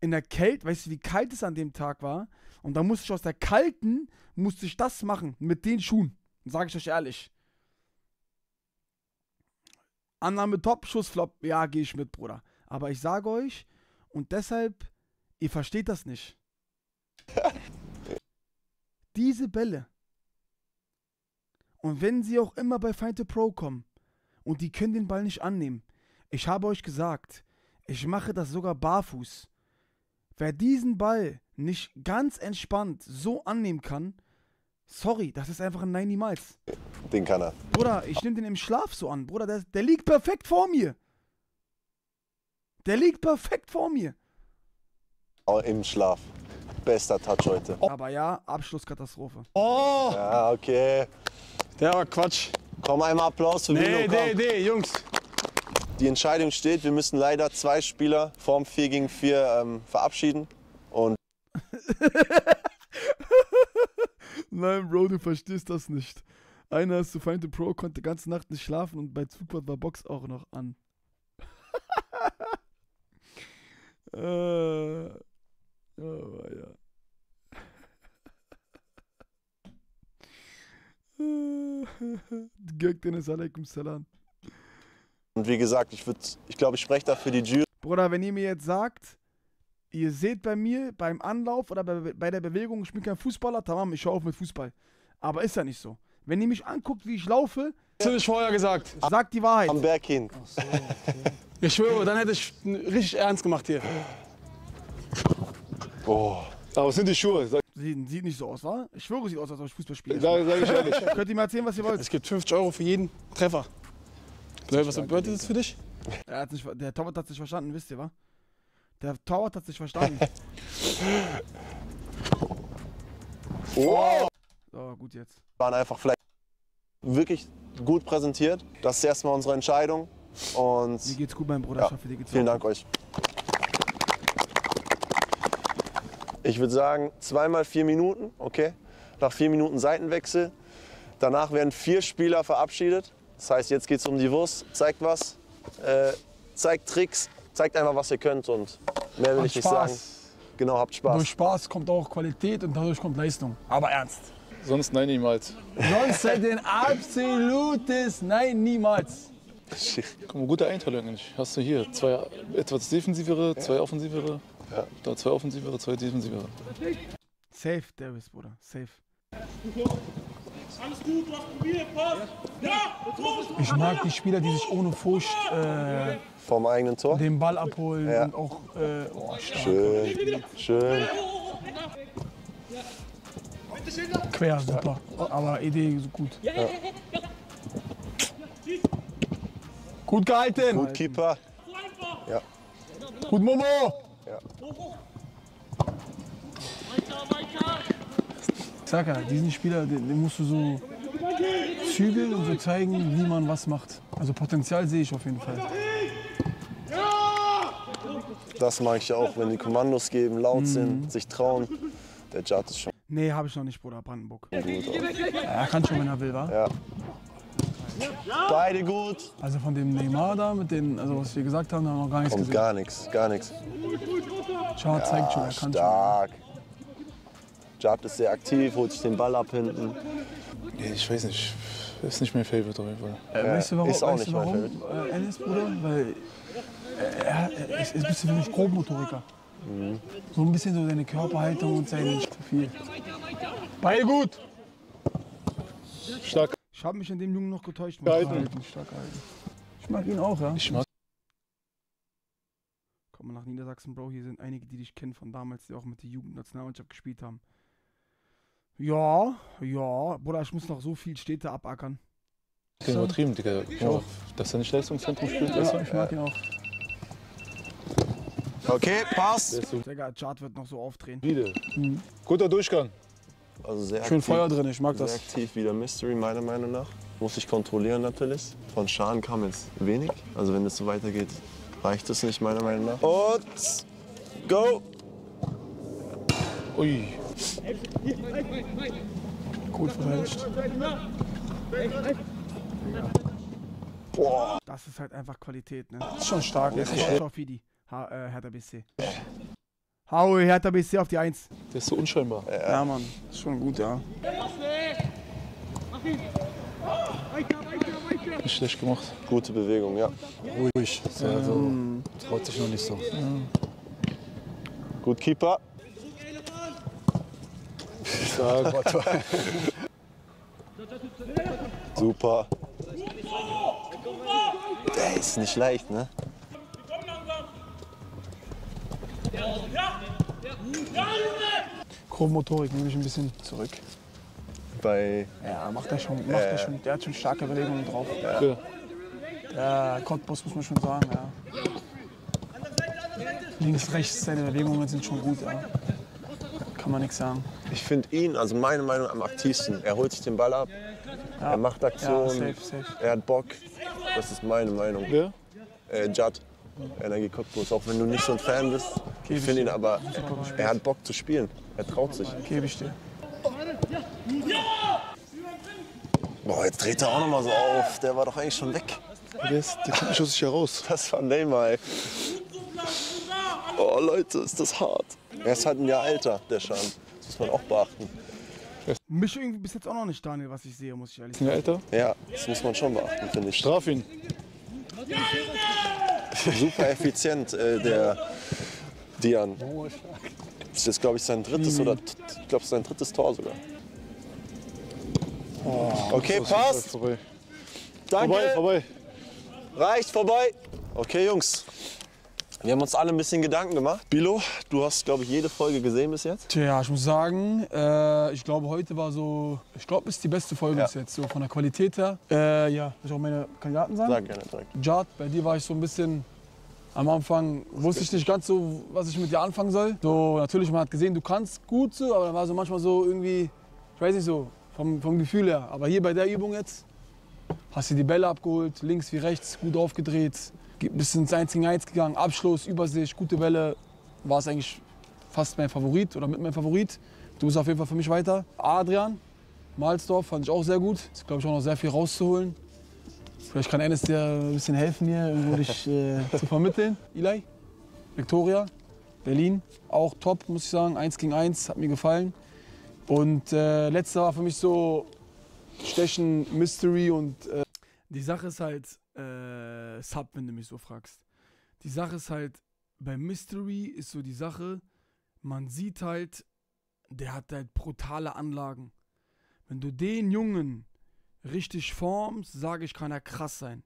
in der Kälte, weißt du, wie kalt es an dem Tag war? Und da musste ich aus der Kalten, musste ich das machen, mit den Schuhen. Sage ich euch ehrlich. Annahme top, Schuss flop, ja, gehe ich mit, Bruder. Aber ich sage euch, und deshalb, ihr versteht das nicht. Diese Bälle. Und wenn sie auch immer bei Find the Pro kommen und die können den Ball nicht annehmen. Ich habe euch gesagt, ich mache das sogar barfuß. Wer diesen Ball nicht ganz entspannt so annehmen kann, sorry, das ist einfach ein Nein niemals. Den kann er. Bruder, ich nehme den im Schlaf so an, Bruder, der liegt perfekt vor mir. Der liegt perfekt vor mir. Oh, im Schlaf. Bester Touch heute. Aber ja, Abschlusskatastrophe. Oh! Ja, okay. Der war Quatsch. Komm, einmal Applaus für Bilo. Nee, Jungs. Die Entscheidung steht, wir müssen leider 2 Spieler vorm 4 gegen 4 verabschieden. Und nein, Bro, du verstehst das nicht. Einer ist zu Find the Pro, konnte die ganze Nacht nicht schlafen und bei Zugfahrt war Box auch noch an. Oh, ja. Göktenes alaikum salam. Und wie gesagt, ich glaube, ich spreche da für die Jury. Bruder, wenn ihr mir jetzt sagt, ihr seht bei mir beim Anlauf oder bei der Bewegung, ich bin kein Fußballer, tamam, ich höre auf mit Fußball. Aber ist ja nicht so. Wenn ihr mich anguckt, wie ich laufe, hast du nicht vorher gesagt. Sagt die Wahrheit. Am Berg hin. Ach so, okay. Ich schwöre, dann hätte ich richtig ernst gemacht hier. Oh. Aber was sind die Schuhe? Sieht nicht so aus, wa? Ich schwöre, es sieht aus, als ob ich Fußball spiele. Sag ich ehrlich. Könnt ihr mir erzählen, was ihr wollt? Es gibt 50 € für jeden Treffer. Was bedeutet das für dich? Der Torwart hat sich verstanden, wisst ihr, wa? Der Torwart hat sich verstanden. Oh! So, gut jetzt. Wir waren einfach vielleicht wirklich gut präsentiert. Das ist erstmal unsere Entscheidung. Und dir geht's gut, mein Bruder. Ja, ich hoffe, dir geht's vielen Dank euch. Ich würde sagen, 2 mal 4 Minuten, okay? Nach 4 Minuten Seitenwechsel. Danach werden 4 Spieler verabschiedet. Das heißt, jetzt geht's um die Wurst. Zeigt was, zeigt Tricks, zeigt einfach, was ihr könnt und mehr will ich nicht sagen. Genau, habt Spaß. Durch Spaß kommt auch Qualität und dadurch kommt Leistung. Aber ernst. Sonst nein, niemals. Sonst seid ihr ein absolutes Nein, niemals. Komm, gute Einteilung eigentlich. Hast du hier 2 etwas defensivere, 2 offensivere, ja. Da 2 offensivere, 2 defensivere. Safe, Davis, Bruder, safe. Alles gut, du hast probiert, was? Ja! Ich mag die Spieler, die sich ohne Furcht vom eigenen Tor den Ball abholen, ja. Und auch stark. Schön. Quer, super. Aber Idee so gut. Ja. Gut gehalten. Gut Keeper. Ja. Gut Momo. Ja. Ich sag ja, diesen Spieler, den musst du so zügeln und so zeigen, wie man was macht. Also Potenzial sehe ich auf jeden Fall. Das mag ich auch, wenn die Kommandos geben, laut sind, sich trauen. Der Jazza ist schon... Nee, habe ich noch nicht, Bruder, Brandenburg. Ja, er kann schon, wenn er will, wa? Ja. Beide gut. Also von dem Neymar da, mit den, also was wir gesagt haben, haben wir noch gar nichts gesehen. Gar nichts. Schau, zeigt schon, er kann stark. Schon. Jab ist sehr aktiv, holt sich den Ball ab hinten. Ich weiß nicht, ist nicht mein Favorite auf jeden Fall. Weißt du warum? Ist auch nicht mein Favorite. Enes, Bruder? Weil er ist ein bisschen für mich Grobmotoriker. Mhm. So ein bisschen so seine Körperhaltung und sein nicht zu viel. Beide gut! Stark. Ich habe mich in dem Jungen noch getäuscht. Stark halten. Ich mag ihn auch, ja? Ich mag. Komm mal nach Niedersachsen, Bro. Hier sind einige, die dich kennen von damals, die auch mit der Jugendnationalmannschaft gespielt haben. Ja, Bruder, ich muss noch so viel Städte abackern. Das ist übertrieben, Digga. Oh, dass er nicht Leistungszentrum spielt, ist ja, ich mag ihn auch. Okay, Pass. Digga, Chart wird noch so aufdrehen. Guter Durchgang. Also sehr schön aktiv, Feuer drin, ich mag das. Sehr aktiv wieder Mystery, meiner Meinung nach. Muss ich kontrollieren natürlich. Von Schaden kam jetzt wenig. Also wenn es so weitergeht, reicht es nicht, meiner Meinung nach. Und go! Ui. Gut verteidigt. Boah. Das ist halt einfach Qualität, ne? Das ist schon stark. Das ist schon auf Idi. Hertha BSC. Hau Hertha BSC auf die 1. Der ist so unscheinbar. Ja, Mann. Ist schon gut, ja. Nicht schlecht gemacht. Gute Bewegung, ja. Ruhig. Also, traut sich noch nicht so. Gut, Keeper. Super. Der ist nicht leicht, ne? Grobe Motorik nehme ich ein bisschen zurück. Bei ja, macht er schon. Der hat schon starke Überlegungen drauf. Ja, Cottbus muss man schon sagen, ja. Links, rechts, seine Bewegungen sind schon gut, ja. Kann man nichts sagen. Ich finde ihn, also meine Meinung, am aktivsten. Er holt sich den Ball ab, ja. Er macht Aktionen, ja, safe. Er hat Bock. Das ist meine Meinung. Ja. Judd, Energie Cottbus, auch wenn du nicht so ein Fan bist. Ich finde ihn aber, er hat Bock zu spielen. Er traut sich. Gebe ich dir. Boah, jetzt dreht er auch noch mal so auf. Der war doch eigentlich schon weg. Der schoss sich ja raus. Das war Neymar, ey. Oh, Leute, ist das hart. Er ist halt ein Jahr älter, der Schan. Das muss man auch beachten. Mich irgendwie bis jetzt auch noch nicht, Daniel, was ich sehe, muss ich ehrlich sagen. Ein Jahr älter? Ja, das muss man schon beachten, finde ich. Straf ihn. Super effizient, der Dian. Das ist, glaube ich, sein drittes oder ich glaube, sein drittes Tor sogar. Oh, okay, Pass. Vorbei. Danke. Vorbei. Reicht, vorbei. Okay, Jungs. Wir haben uns alle ein bisschen Gedanken gemacht. Bilo, du hast, glaube ich, jede Folge gesehen bis jetzt. Tja, ich muss sagen, ich glaube, heute war so, ich glaube, ist die beste Folge bis jetzt, so von der Qualität her. Ja, soll ich auch meine Kandidaten sagen? Sag gerne direkt. Jad, bei dir war ich so ein bisschen, am Anfang wusste ich nicht ganz so, was ich mit dir anfangen soll. So, natürlich, man hat gesehen, du kannst gut so, aber dann war so manchmal so irgendwie, ich weiß nicht so, vom Gefühl her. Aber hier bei der Übung jetzt, hast du die Bälle abgeholt, links wie rechts, gut aufgedreht. Bisschen ins 1-gegen-1 gegangen, Abschluss, Übersicht, gute Welle. War es eigentlich fast mein Favorit oder mit meinem Favorit. Du bist auf jeden Fall für mich weiter. Adrian Malzow fand ich auch sehr gut. Ist, glaube ich, auch noch sehr viel rauszuholen. Vielleicht kann Enes dir ein bisschen helfen, hier irgendwo dich zu vermitteln. Ilay, Victoria, Berlin, auch top, muss ich sagen. 1-gegen-1, hat mir gefallen. Und letzter war für mich so Stechen, Mystery und... Die Sache ist halt... Sub, wenn du mich so fragst. Die Sache ist halt, bei Mystery ist so die Sache, man sieht halt, der hat halt brutale Anlagen. Wenn du den Jungen richtig formst, sage ich, kann er krass sein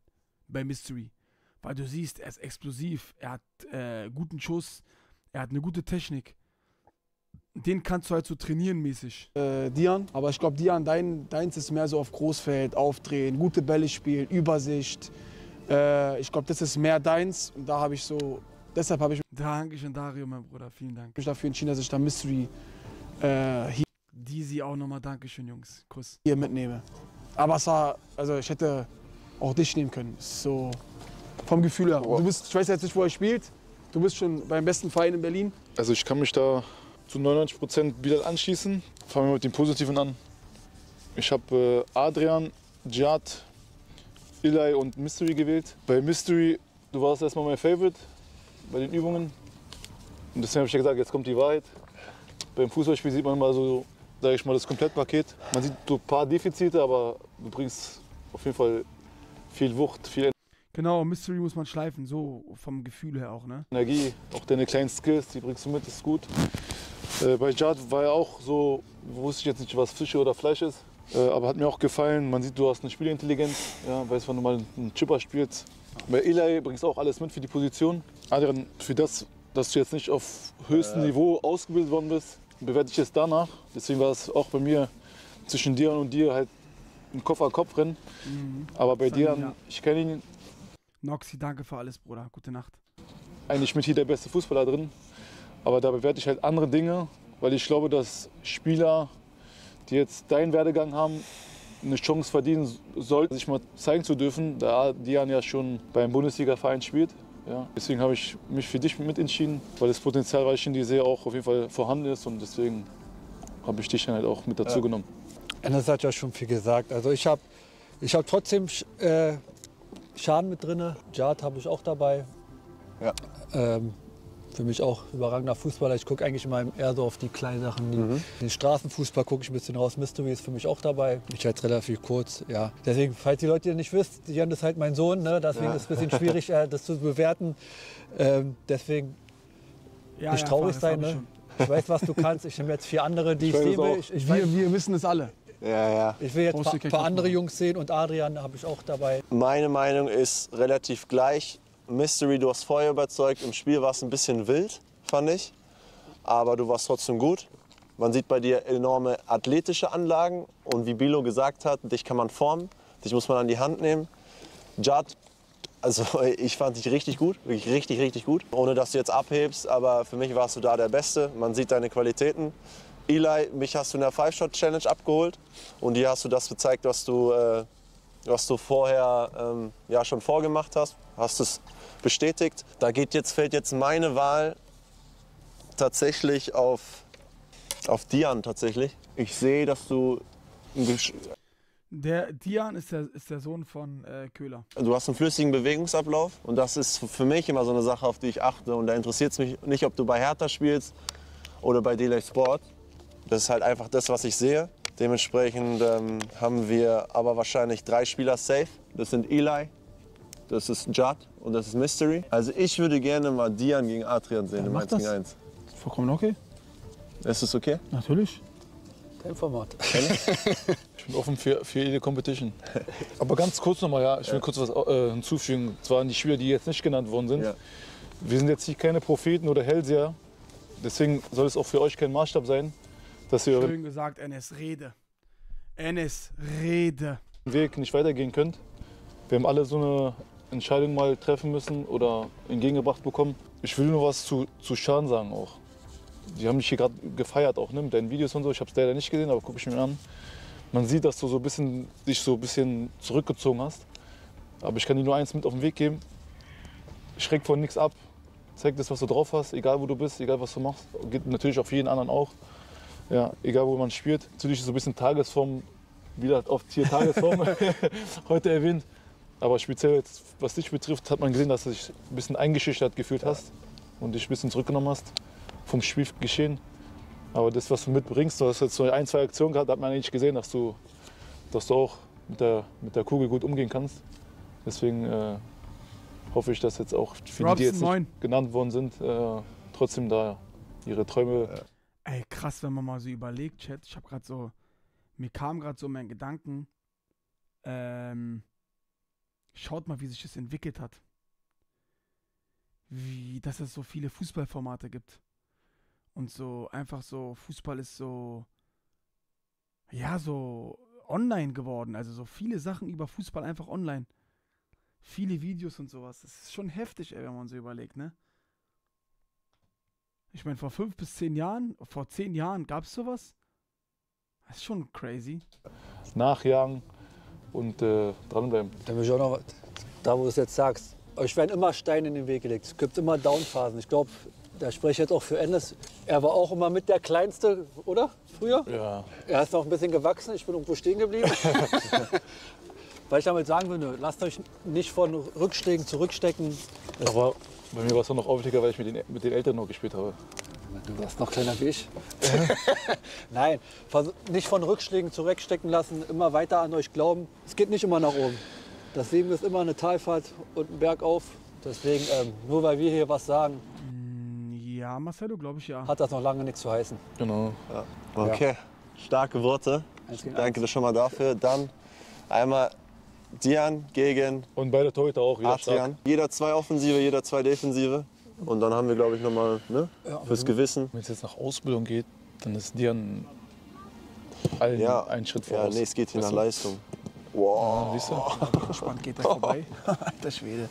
bei Mystery. Weil du siehst, er ist explosiv, er hat guten Schuss, er hat eine gute Technik. Den kannst du halt so trainieren mäßig. Dian, aber ich glaube, Dian, deins ist mehr so auf Großfeld, aufdrehen, gute Bälle spielen, Übersicht. Ich glaube, das ist mehr deins und da habe ich so, deshalb habe ich... Dankeschön, Dario, mein Bruder, vielen Dank. Ich habe mich dafür entschieden, dass ich da Mystery hier... Dizzy auch nochmal, Dankeschön, Jungs, Kuss. ...hier mitnehme. Aber es war, also ich hätte auch dich nehmen können, so vom Gefühl her. Wow. Du bist, ich weiß jetzt nicht, wo er spielt, du bist schon beim besten Verein in Berlin. Also ich kann mich da... zu 99% Bilal anschließen. Fangen wir mit dem Positiven an. Ich habe Adrian, Jad, Ilay und Mystery gewählt. Bei Mystery, du warst erstmal mein Favorite bei den Übungen. Und deswegen habe ich ja gesagt, jetzt kommt die Wahrheit. Beim Fußballspiel sieht man mal so, sage ich mal, das Komplettpaket. Man sieht so ein paar Defizite, aber du bringst auf jeden Fall viel Wucht, viel Energie. Genau, Mystery muss man schleifen, so vom Gefühl her auch, ne? Energie, auch deine kleinen Skills, die bringst du mit, ist gut. Bei Jad war ja auch so, wusste ich jetzt nicht, was Fische oder Fleisch ist, aber hat mir auch gefallen. Man sieht, du hast eine Spielintelligenz, ja, weißt, wann du mal einen Chipper spielst. Bei Ilay bringst du auch alles mit für die Position. Adrian, für das, dass du jetzt nicht auf höchstem Niveau ausgebildet worden bist, bewerte ich es danach. Deswegen war es auch bei mir zwischen Dian und dir halt ein Kopf-an-Kopf-Rennen. Mhm. Aber bei Dian, ja. Ich kenne ihn. Noxy, danke für alles, Bruder. Gute Nacht. Eigentlich mit hier der beste Fußballer drin. Aber da bewerte ich halt andere Dinge, weil ich glaube, dass Spieler, die jetzt deinen Werdegang haben, eine Chance verdienen sollten, sich mal zeigen zu dürfen, da Dian ja schon beim Bundesliga-Verein spielt. Ja. Deswegen habe ich mich für dich mitentschieden, weil das Potenzial, was ich in dir sehe, auch auf jeden Fall vorhanden ist. Und deswegen habe ich dich dann halt auch mit dazu genommen. Enes hat ja schon viel gesagt. Also ich hab trotzdem Schaden mit drin. Jad habe ich auch dabei. Ja. Für mich auch überragender Fußballer. Ich gucke eigentlich mal eher so auf die kleinen Sachen. Den Straßenfußball gucke ich ein bisschen raus. Mystery ist für mich auch dabei. Ich halte es relativ kurz. Ja. Deswegen, falls die Leute das nicht wisst, die haben das halt mein Sohn. Ne? Deswegen ist es ein bisschen schwierig, das zu bewerten. Deswegen ja, nicht traurig sein. Ne? Ich weiß, was du kannst. Ich nehme jetzt 4 andere, die ich sehe. Wir wissen es alle. Ja, ja. Ich will jetzt ein paar andere Jungs sehen und Adrian habe ich auch dabei. Meine Meinung ist relativ gleich. Mystery, du hast vorher überzeugt, im Spiel war es ein bisschen wild, fand ich, aber du warst trotzdem gut. Man sieht bei dir enorme athletische Anlagen und wie Bilo gesagt hat, dich kann man formen, dich muss man an die Hand nehmen. Jad, also ich fand dich richtig gut, wirklich richtig gut, ohne dass du jetzt abhebst, aber für mich warst du da der Beste, man sieht deine Qualitäten. Ilay, mich hast du in der 5-Shot-Challenge abgeholt und hier hast du das gezeigt, was du vorher ja, schon vorgemacht hast, hast es bestätigt. Da fällt jetzt meine Wahl tatsächlich auf Dian tatsächlich. Ich sehe, dass du... Der Dian ist der Sohn von Köhler. Du hast einen flüssigen Bewegungsablauf und das ist für mich immer so eine Sache, auf die ich achte. Und da interessiert es mich nicht, ob du bei Hertha spielst oder bei D-Sport. Das ist halt einfach das, was ich sehe. Dementsprechend haben wir aber wahrscheinlich 3 Spieler safe. Das sind Ilay, das ist Jad und das ist Mystery. Also ich würde gerne mal Dian gegen Adrian sehen im 1 gegen 1. Vollkommen okay. Ist es okay? Natürlich. Kein Format. Ich bin offen für jede Competition. Aber ganz kurz nochmal, ja, ich will kurz was hinzufügen. Und zwar an die Spieler, die jetzt nicht genannt worden sind. Ja. Wir sind jetzt hier keine Propheten oder Hellseher. Deswegen soll es auch für euch kein Maßstab sein. Schön gesagt, Enes, rede. Enes, rede. Weg nicht weitergehen könnt. Wir haben alle so eine Entscheidung mal treffen müssen oder entgegengebracht bekommen. Ich will nur was zu Sean sagen auch. Die haben dich hier gerade gefeiert auch, ne, mit deinen Videos und so. Ich habe es leider nicht gesehen, aber gucke ich mir an. Man sieht, dass du dich so ein bisschen zurückgezogen hast. Aber ich kann dir nur eins mit auf den Weg geben. Schreck von nichts ab. Zeig das, was du drauf hast, egal wo du bist, egal was du machst. Geht natürlich auf jeden anderen auch. Ja, egal wo man spielt. Natürlich ist so ein bisschen Tagesform, wieder oft hier Tagesform heute erwähnt. Aber speziell jetzt, was dich betrifft, hat man gesehen, dass du dich ein bisschen eingeschüchtert gefühlt hast und dich ein bisschen zurückgenommen hast vom Spielgeschehen. Aber das, was du mitbringst, du hast jetzt so 1-2 Aktionen gehabt, hat man eigentlich gesehen, dass du auch mit der Kugel gut umgehen kannst. Deswegen hoffe ich, dass jetzt auch viele, die jetzt nicht genannt worden sind, trotzdem da ihre Träume... Ey, krass, wenn man mal so überlegt, Chat. Mir kam gerade so mein Gedanken, schaut mal, wie sich das entwickelt hat. Dass es so viele Fußballformate gibt. Und so einfach so, Fußball ist so, ja, so online geworden. Also so viele Sachen über Fußball einfach online. Viele Videos und sowas. Das ist schon heftig, ey, wenn man so überlegt, ne? Ich meine, vor 5 bis 10 Jahren, vor 10 Jahren gab es sowas? Das ist schon crazy. Nachjagen und dranbleiben. Da will ich auch noch, da wo du es jetzt sagst, euch werden immer Steine in den Weg gelegt. Es gibt immer Downphasen. Ich glaube, da spreche ich jetzt auch für Enes. Er war auch immer mit der Kleinste, oder? Früher? Ja. Er ist noch ein bisschen gewachsen, ich bin irgendwo stehen geblieben. Weil ich damit sagen würde, lasst euch nicht von Rückschlägen zurückstecken. Aber bei mir war es auch noch aufregender, weil ich mit den Eltern noch gespielt habe. Du warst noch kleiner wie ich. Nein, nicht von Rückschlägen zurückstecken lassen, immer weiter an euch glauben. Es geht nicht immer nach oben. Das Leben ist immer eine Talfahrt und ein Bergauf. Deswegen, nur weil wir hier was sagen. Ja, Marcelo, glaube ich, ja. Hat das noch lange nichts zu heißen. Genau. Ja. Okay, starke Worte. Danke schon mal dafür. Dann einmal... Dian gegen... Und beide Torhüter auch, wieder stark. Jeder 2 Offensive, jeder 2 Defensive. Und dann haben wir, glaube ich, nochmal, ne, fürs Gewissen. Wenn es jetzt nach Ausbildung geht, dann ist Dian ja, einen Schritt voraus. Ja, nee, es geht hier nach Leistung. Wow. Ja, entspannt geht er vorbei. Alter Schwede.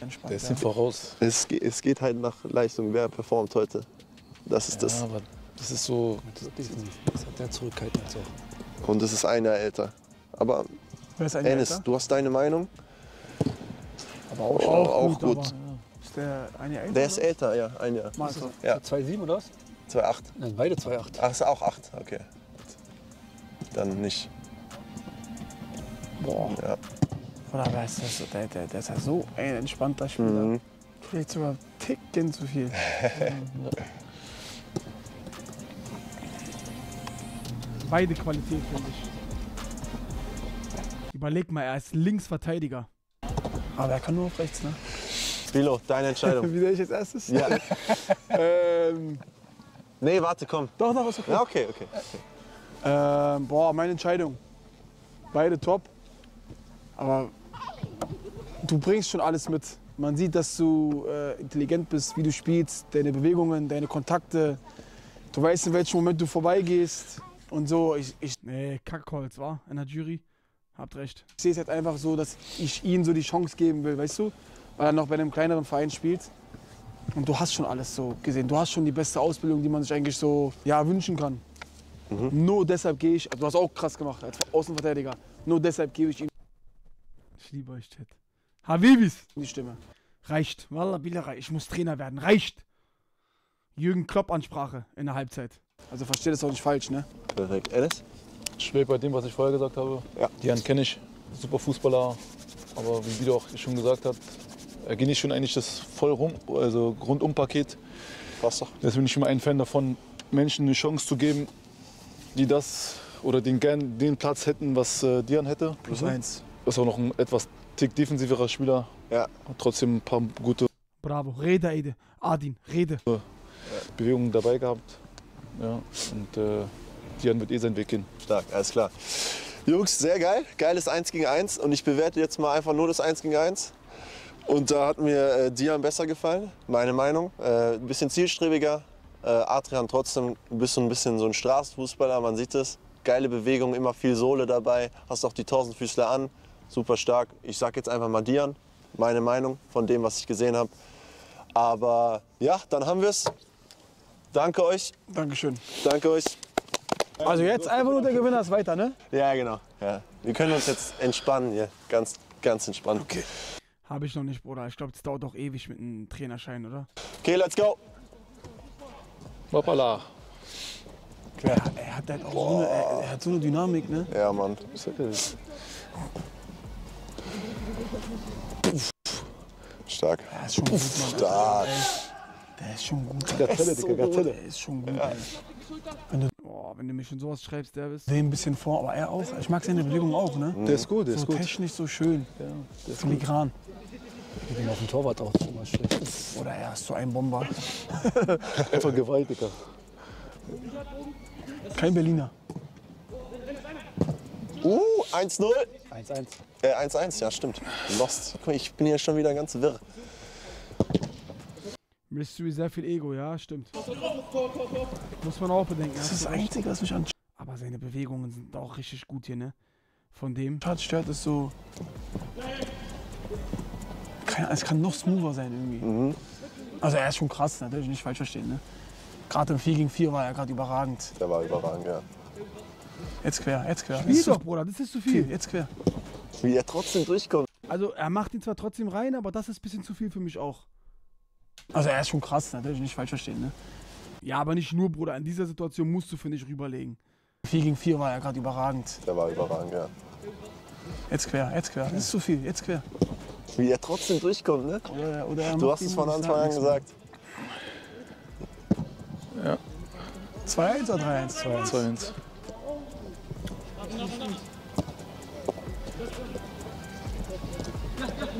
Entspannt, der ist ihm voraus. Es geht halt nach Leistung. Wer performt heute? Das ist ja, das. Aber das ist so. Das hat der zurückhaltend. Und es ist einer älter. Aber Enes, du hast deine Meinung? Aber auch gut. Aber, ja. Ist der eine älter? Der ist älter, ja. Ein Jahr. Also, ja. 2,7 oder was? 2,8. Nein, beide 2,8. Ach, ist auch 8, okay. Dann nicht. Boah. Ja. Oder weißt du, der ist ja so ein entspannter Spieler. Mhm. Vielleicht sogar einen Ticken zu viel. Beide Qualität, finde ich. Überleg mal, er ist Linksverteidiger. Aber er kann nur auf rechts, ne? Bilo, deine Entscheidung. Wie soll ich als erstes? Ja. Nee, warte, komm. Doch, noch was. Okay. Ja, okay. Boah, meine Entscheidung. Beide top. Aber du bringst schon alles mit. Man sieht, dass du intelligent bist, wie du spielst, deine Bewegungen, deine Kontakte. Du weißt, in welchem Moment du vorbeigehst und so. Nee, Kackholz, wa? In der Jury. Habt recht. Ich sehe es jetzt einfach so, dass ich ihm so die Chance geben will, weißt du? Weil er noch bei einem kleineren Verein spielt. Und du hast schon alles so gesehen. Du hast schon die beste Ausbildung, die man sich eigentlich so ja, wünschen kann. Mhm. Nur deshalb gehe ich, also du hast auch krass gemacht als Außenverteidiger, nur deshalb gebe ich ihm. Ich liebe euch, Chat. Habibis! Die Stimme. Reicht. Wallah Bilal, ich muss Trainer werden. Reicht! Jürgen Klopp-Ansprache in der Halbzeit. Also versteht das auch nicht falsch, ne? Perfekt. Enes? Ich schwebe bei dem, was ich vorher gesagt habe. Ja. Dian kenne ich. Super Fußballer. Aber wie Bilo auch schon gesagt hat, er genießt schon eigentlich das Rundum-Paket. Passt doch. Deswegen bin ich immer ein Fan davon, Menschen eine Chance zu geben, die das oder den gern den Platz hätten, was Dian hätte. +1. Ist auch noch ein etwas tick defensiverer Spieler. Ja. Hat trotzdem ein paar gute. Bravo, Rede, Ede. Adin, Rede. Bewegungen dabei gehabt. Ja. Und Dian wird eh seinen Weg gehen. Stark, alles klar. Jungs, sehr geil. Geiles 1 gegen 1. Und ich bewerte jetzt mal einfach nur das 1 gegen 1. Und da hat mir Dian besser gefallen, meine Meinung. Ein bisschen zielstrebiger. Adrian trotzdem ein bisschen so ein Straßenfußballer, man sieht es. Geile Bewegung, immer viel Sohle dabei. Hast auch die Tausendfüßler an, super stark. Ich sag jetzt einfach mal Dian, meine Meinung von dem, was ich gesehen habe. Aber ja, dann haben wir's. Danke euch. Dankeschön. Danke euch. Also jetzt einfach nur der Gewinner ist weiter, ne? Ja, genau. Ja. Wir können uns jetzt entspannen, ja. Ganz entspannt. Okay. Habe ich noch nicht, Bruder. Ich glaube, das dauert doch ewig mit einem Trainerschein, oder? Okay, let's go. Hoppala. Ja, er hat halt auch so eine Dynamik, ne? Ja, Mann. Puff. Stark. Ja, ist schon gut, Mann. Stark. Der ist schon gut. Garzelle, Digga, Garzelle. Der ist schon gut, ey. Wenn du mir schon sowas schreibst, der ist. Sehe ein bisschen vor, aber er auch. Ich mag seine Bewegung auch, ne? Der ist gut, der ist gut. Technisch so schön. Ja, der ist filigran. Ich bin auf dem Torwart auch immer schlecht. Oder er ist so ein Bomber. Einfach gewaltiger. Kein Berliner. 1-0. 1-1. 1-1, ja stimmt. Lost. Guck mal, ich bin hier schon wieder ganz wirr. Mystery, sehr viel Ego, ja stimmt. Muss man auch bedenken. Das ist das Einzige, was mich anschaut. Aber seine Bewegungen sind auch richtig gut hier, ne? Von dem. Stört es so. Es kann noch smoother sein irgendwie. Mhm. Also er ist schon krass, natürlich nicht falsch verstehen. Ne? Gerade im 4 gegen 4 war er gerade überragend. Der war überragend, ja. Jetzt quer, jetzt quer. Spiel doch, Bruder, das ist zu viel. Jetzt quer. Wie er trotzdem durchkommt. Also er macht ihn zwar trotzdem rein, aber das ist ein bisschen zu viel für mich auch. Also er ist schon krass, natürlich nicht falsch verstehen. Ne? Ja, aber nicht nur, Bruder, in dieser Situation musst du, finde ich, rüberlegen. 4 gegen 4 war er gerade überragend. Der war überragend, ja. Jetzt quer, jetzt quer. Das ist zu viel, jetzt quer. Wie er trotzdem durchkommt, ne? Oder du hast es von Anfang an gesagt. Ja. 2-1 oder 3-1? 2-1.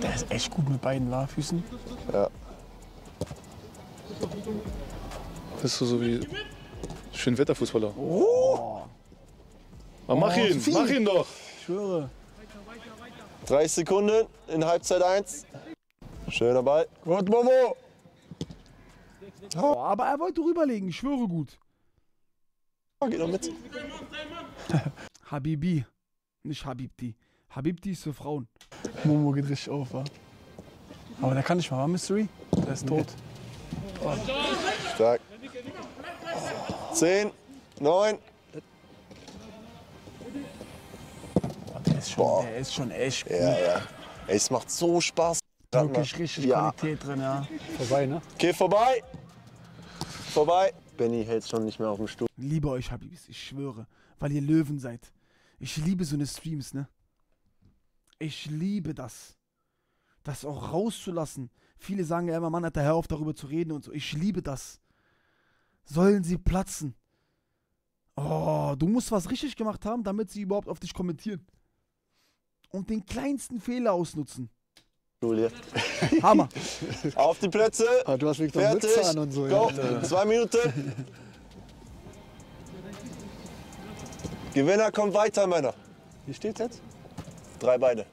Der ist echt gut mit beiden Füßen. Ja. Bist du so wie schön Wetterfußballer. Oh! Mach ihn doch! Ich schwöre. 30 Sekunden in Halbzeit 1. Schöner Ball. Gut, Momo! Oh, aber er wollte rüberlegen, ich schwöre gut. Oh, geh doch mit. Habibi. Nicht Habibti. Habibti ist für Frauen. Momo geht richtig auf, wa? Aber der kann nicht mal, Mystery? Der ist tot. Oh. Stark. 10, 9. Der ist schon echt gut. Ja, ja. Ey, es macht so Spaß. Wirklich richtig Qualität drin, ja. Vorbei, ne? Okay, vorbei. Vorbei. Benni hält schon nicht mehr auf dem Stuhl. Liebe euch, Habibis, ich schwöre, weil ihr Löwen seid. Ich liebe so eine Streams, ne? Ich liebe das. Das auch rauszulassen. Viele sagen ja immer, Mann, hat der Herr auf, darüber zu reden und so. Ich liebe das. Sollen sie platzen? Oh, du musst was richtig gemacht haben, damit sie überhaupt auf dich kommentieren. Und den kleinsten Fehler ausnutzen. Julia. Hammer. Auf die Plätze. Ah, du hast Victor Mütze an und so. Go. Ja. 2 Minuten. Gewinner kommt weiter, Männer. Wie steht's jetzt? 3 Beine.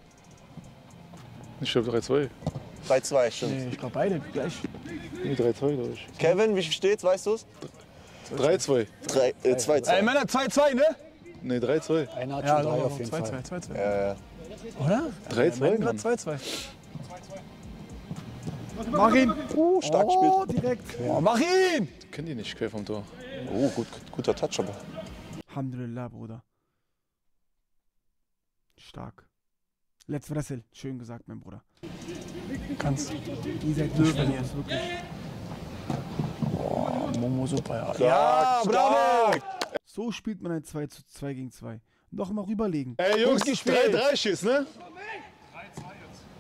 Ich glaube 3-2. 3-2, stimmt. Nee, ich glaube beide gleich. Nee, 3-2 durch. Kevin, wie steht's, weißt du's? 3-2. 2-2. Ey, Männer, 2-2, ne? Nee, 3-2. Einer hat schon 3 auf jeden Fall. 2-2. Ja, ja. Oder? 3-2. 2-2. Mach ihn! Stark gespielt. Oh, direkt. Oh, mach ihn! Können die nicht quer vom Tor. Oh, guter Touch aber. Alhamdulillah, Bruder. Stark. Let's wrestle. Schön gesagt, mein Bruder. Kannst. Ihr seid Löwen hier, wirklich. Oh, Momo super. Ja, ja, bravo! So spielt man ein 2-2 gegen 2. Noch mal rüberlegen. Ey, Jungs, 3-3 schießt, ne?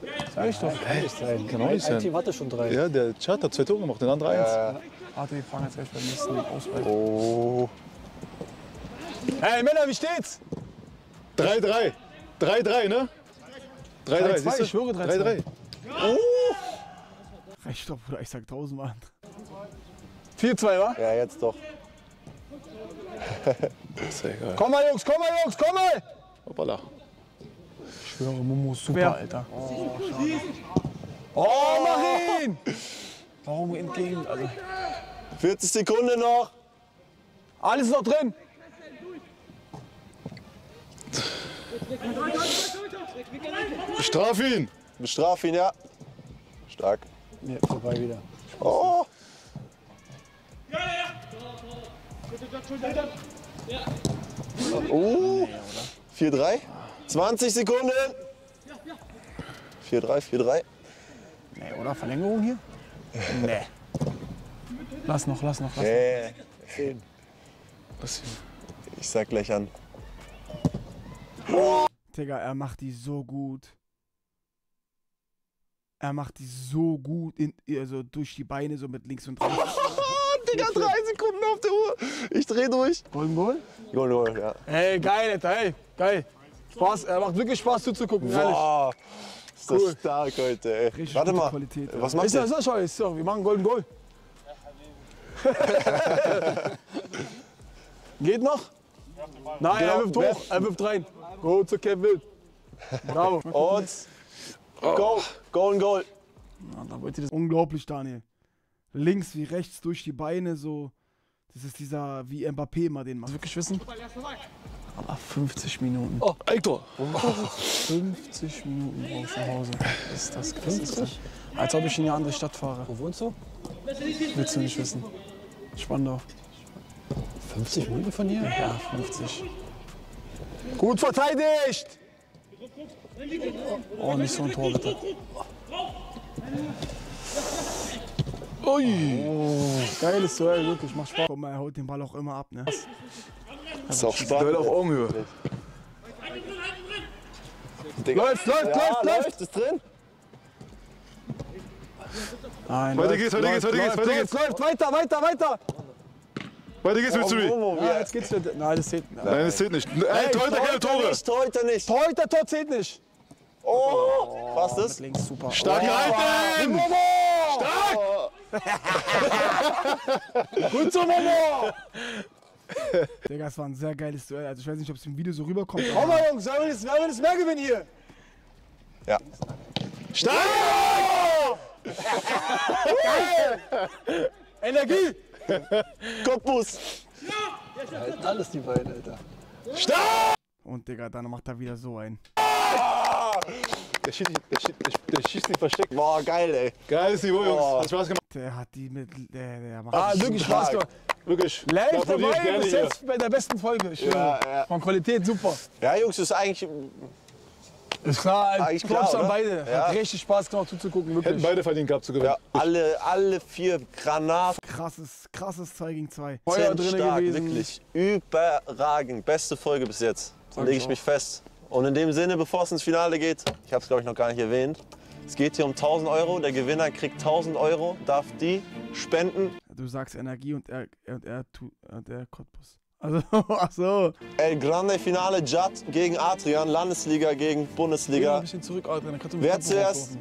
3-2 jetzt. Sag ich doch. Kann nicht sein. Kann nicht sein. IT hatte schon 3. Ja, der Chat hat 2 Tore gemacht, den anderen 1. Warte, wir fangen jetzt gleich beim nächsten Ausball. Oh. Hey Männer, wie steht's? 3-3. 3-3, ne? 3-3. Ich schwöre 3-3. Oh! Reicht doch, Bruder, ich sag 1000 Mal. 4-2, wa? Ja, jetzt doch. Das ist egal. Komm mal, Jungs, komm mal, Jungs, komm mal! Hoppala. Ich schwöre, Momo ist super, Alter. Oh, mach ihn! Warum entgegen? Also. 40 Sekunden noch. Alles ist noch drin. Bestraf ihn! Bestraf ihn, ja. Stark. Ja, vorbei wieder. Oh! Ja, ja, ja. Oh! 4-3. 20 Sekunden! 4-3, 4-3. Nee, oder? Verlängerung hier? Nee. Lass noch, nee. Was? Ich sag gleich an. Oh. Digga, er macht die so gut. Er macht die so gut, also durch die Beine, so mit links und rechts. Oh, Digga, 3 Sekunden auf der Uhr. Ich dreh durch. Golden Goal? Golden Goal, ja. Ey, geil, Alter, hey, geil. Spaß, er macht wirklich Spaß zuzugucken, wow. Ehrlich. Ist das stark heute, ey. Richtig. Warte mal, Qualität, was macht ihr? Schau, wir machen Golden Goal. Geht noch? Nein, genau. Er wirft hoch, er wirft rein. Go zu Kevin. Bravo. Und go, go and goal. Na, da wollt ihr das. Unglaublich, Daniel. Links wie rechts durch die Beine, so. Das ist dieser, wie Mbappé immer den macht. Wirklich wissen? Aber 50 Minuten. Oh, Hector. 50 Minuten raus nach Hause. Ist das krass? Als ob ich in eine andere Stadt fahre. Wo wohnst du? Willst du nicht wissen. Spandau. 50 Minuten von hier? Ja, 50. Gut verteidigt! Oh, nicht so ein Tor, bitte. Ui! Oh, geiles Duell, wirklich, macht Spaß. Komm mal, er haut den Ball auch immer ab, ne? Das ist auch Spaß. Duell auf Augenhöhe. Läuft! Ist drin? Nein, weiter geht's! Läuft, weiter! Weiter geht's mit Zuri. Ja, jetzt geht's mit. Nein, das zählt nicht. Nein, das zählt nicht. Ey, Torhüter keine Tore. Torhüter zählt nicht. Oh, was ist? Links super. Stark gehalten. Momo. Stark. Gut so, Momo. Digga, das war ein sehr geiles Duell. Also ich weiß nicht, ob es im Video so rüberkommt. Komm mal, Jungs, sollen wir das mehr gewinnen hier? Ja. Stark. Energie! Cottbus! Ja, halt alles die beiden, Alter. Start! Und Digga, dann macht er wieder so einen. Ah! Der schießt nicht versteckt. Boah, geil, ey. Geil ist die Jungs. Oh. Hat Spaß gemacht. Der hat die mit. Der macht wirklich Spaß gemacht. Wirklich. Live dabei bis jetzt bei der besten Folge. Ich von Qualität super. Ja, Jungs, ist eigentlich. Ist klar, Props an beide. Hat richtig Spaß gemacht zuzugucken. Wirklich. Hätten beide verdient gehabt zu gewinnen. Ja, alle vier Granaten. Krasses 2 gegen 2. Feuer drin gewesen. Wirklich überragend. Beste Folge bis jetzt. Da lege ich mich fest. Und in dem Sinne, bevor es ins Finale geht, ich habe es glaube ich noch gar nicht erwähnt, es geht hier um 1000 Euro, der Gewinner kriegt 1000 Euro, darf die spenden. Du sagst Energie und er Cottbus. Also, ach so. El Grande Finale, Jad gegen Adrian, Landesliga gegen Bundesliga. Ein bisschen zurück, Adrian. Wer zuerst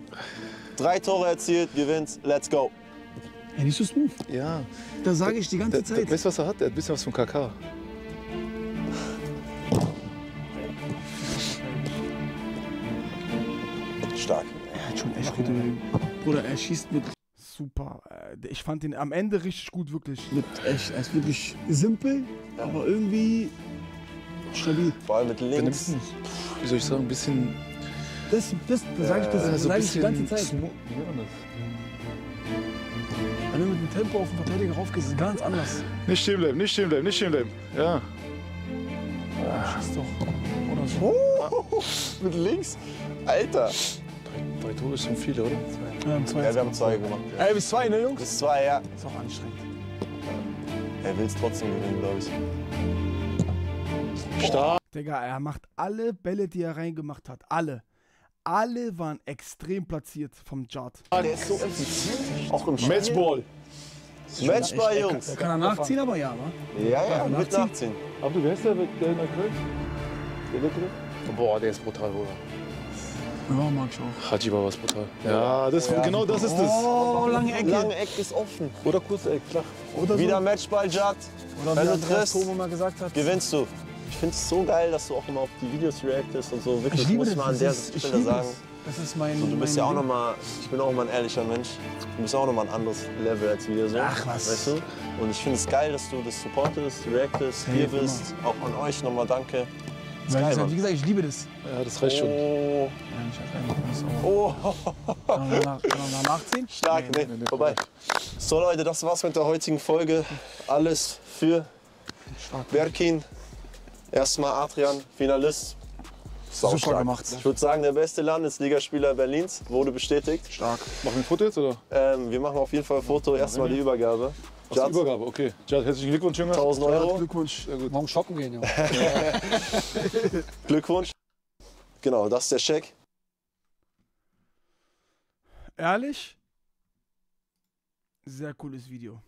3 Tore erzielt, gewinnt, let's go. Hey, nicht so smooth. Ja. Da sage ich die ganze Zeit. Weißt du, was er hat? Er hat ein bisschen was vom KK. Stark. Er hat schon echt gute. Bruder, er schießt mit. Super. Ich fand ihn am Ende richtig gut, wirklich. Mit echt. Er ist wirklich simpel, aber irgendwie stabil. Vor allem mit links. Wie soll ich sagen, ein bisschen. Das sage ich die ganze Zeit. Wenn du mit dem Tempo auf den Verteidiger raufgehst, ist es ganz anders. Nicht stehen bleiben, nicht stehen bleiben, nicht stehen bleiben. Ja. Schieß doch. Oder so. Oh, mit links. Alter. 3 Tore ist schon viele, oder? Wir haben 2 gemacht. Ja. Ey, bis 2, ne, Jungs? Bis 2, ja. Ist auch anstrengend. Er will es trotzdem gewinnen, glaube ich. Stark. Digga, er macht alle Bälle, die er reingemacht hat. Alle. Alle waren extrem platziert vom Jad. Der ist so effizient. Auch im Matchball. Matchball, Jungs. Da kann er nachziehen, aber ja, ne? Ja, mit nachziehen. Aber du weißt ja, der in der Köln? Der Little? Boah, der ist brutal, Bruder. Ja, mag ich auch. Haji war was brutal. Ja, genau das ist es. Oh, lange Ecke. Lange Eck ist offen. Oder kurze Eck, klar. Oder wieder so. Matchball, Jad. Oder wenn du triffst, gewinnst du. Ich finde es so geil, dass du auch immer auf die Videos reactest und so. Wirklich, muss man an der Stelle sagen. Das ist mein. Und du bist ja auch nochmal, ich bin auch mal ein ehrlicher Mensch. Du bist auch nochmal ein anderes Level als wir so. Ach was. Weißt du? Und ich finde es geil, dass du das supportest, reactest, hier bist. Auch an euch nochmal danke. Geil, wie gesagt, ich liebe das. Ja, das reicht schon. Oh. Kann man nachziehen? Stark, nee, vorbei. So Leute, das war's mit der heutigen Folge. Alles für Berkin. Erstmal Adrian, Finalist. Super gemacht. Ich würde sagen, der beste Landesligaspieler Berlins wurde bestätigt. Stark. Machen wir ein Foto jetzt, oder? Wir machen auf jeden Fall ein Foto. Erstmal die Übergabe. Jad. Übergabe, okay. Jad, herzlichen Glückwunsch, Junge. 1000 Euro. Glückwunsch. Ja, gut. Morgen shoppen gehen, Junge. Glückwunsch. Genau, das ist der Scheck. Ehrlich? Sehr cooles Video.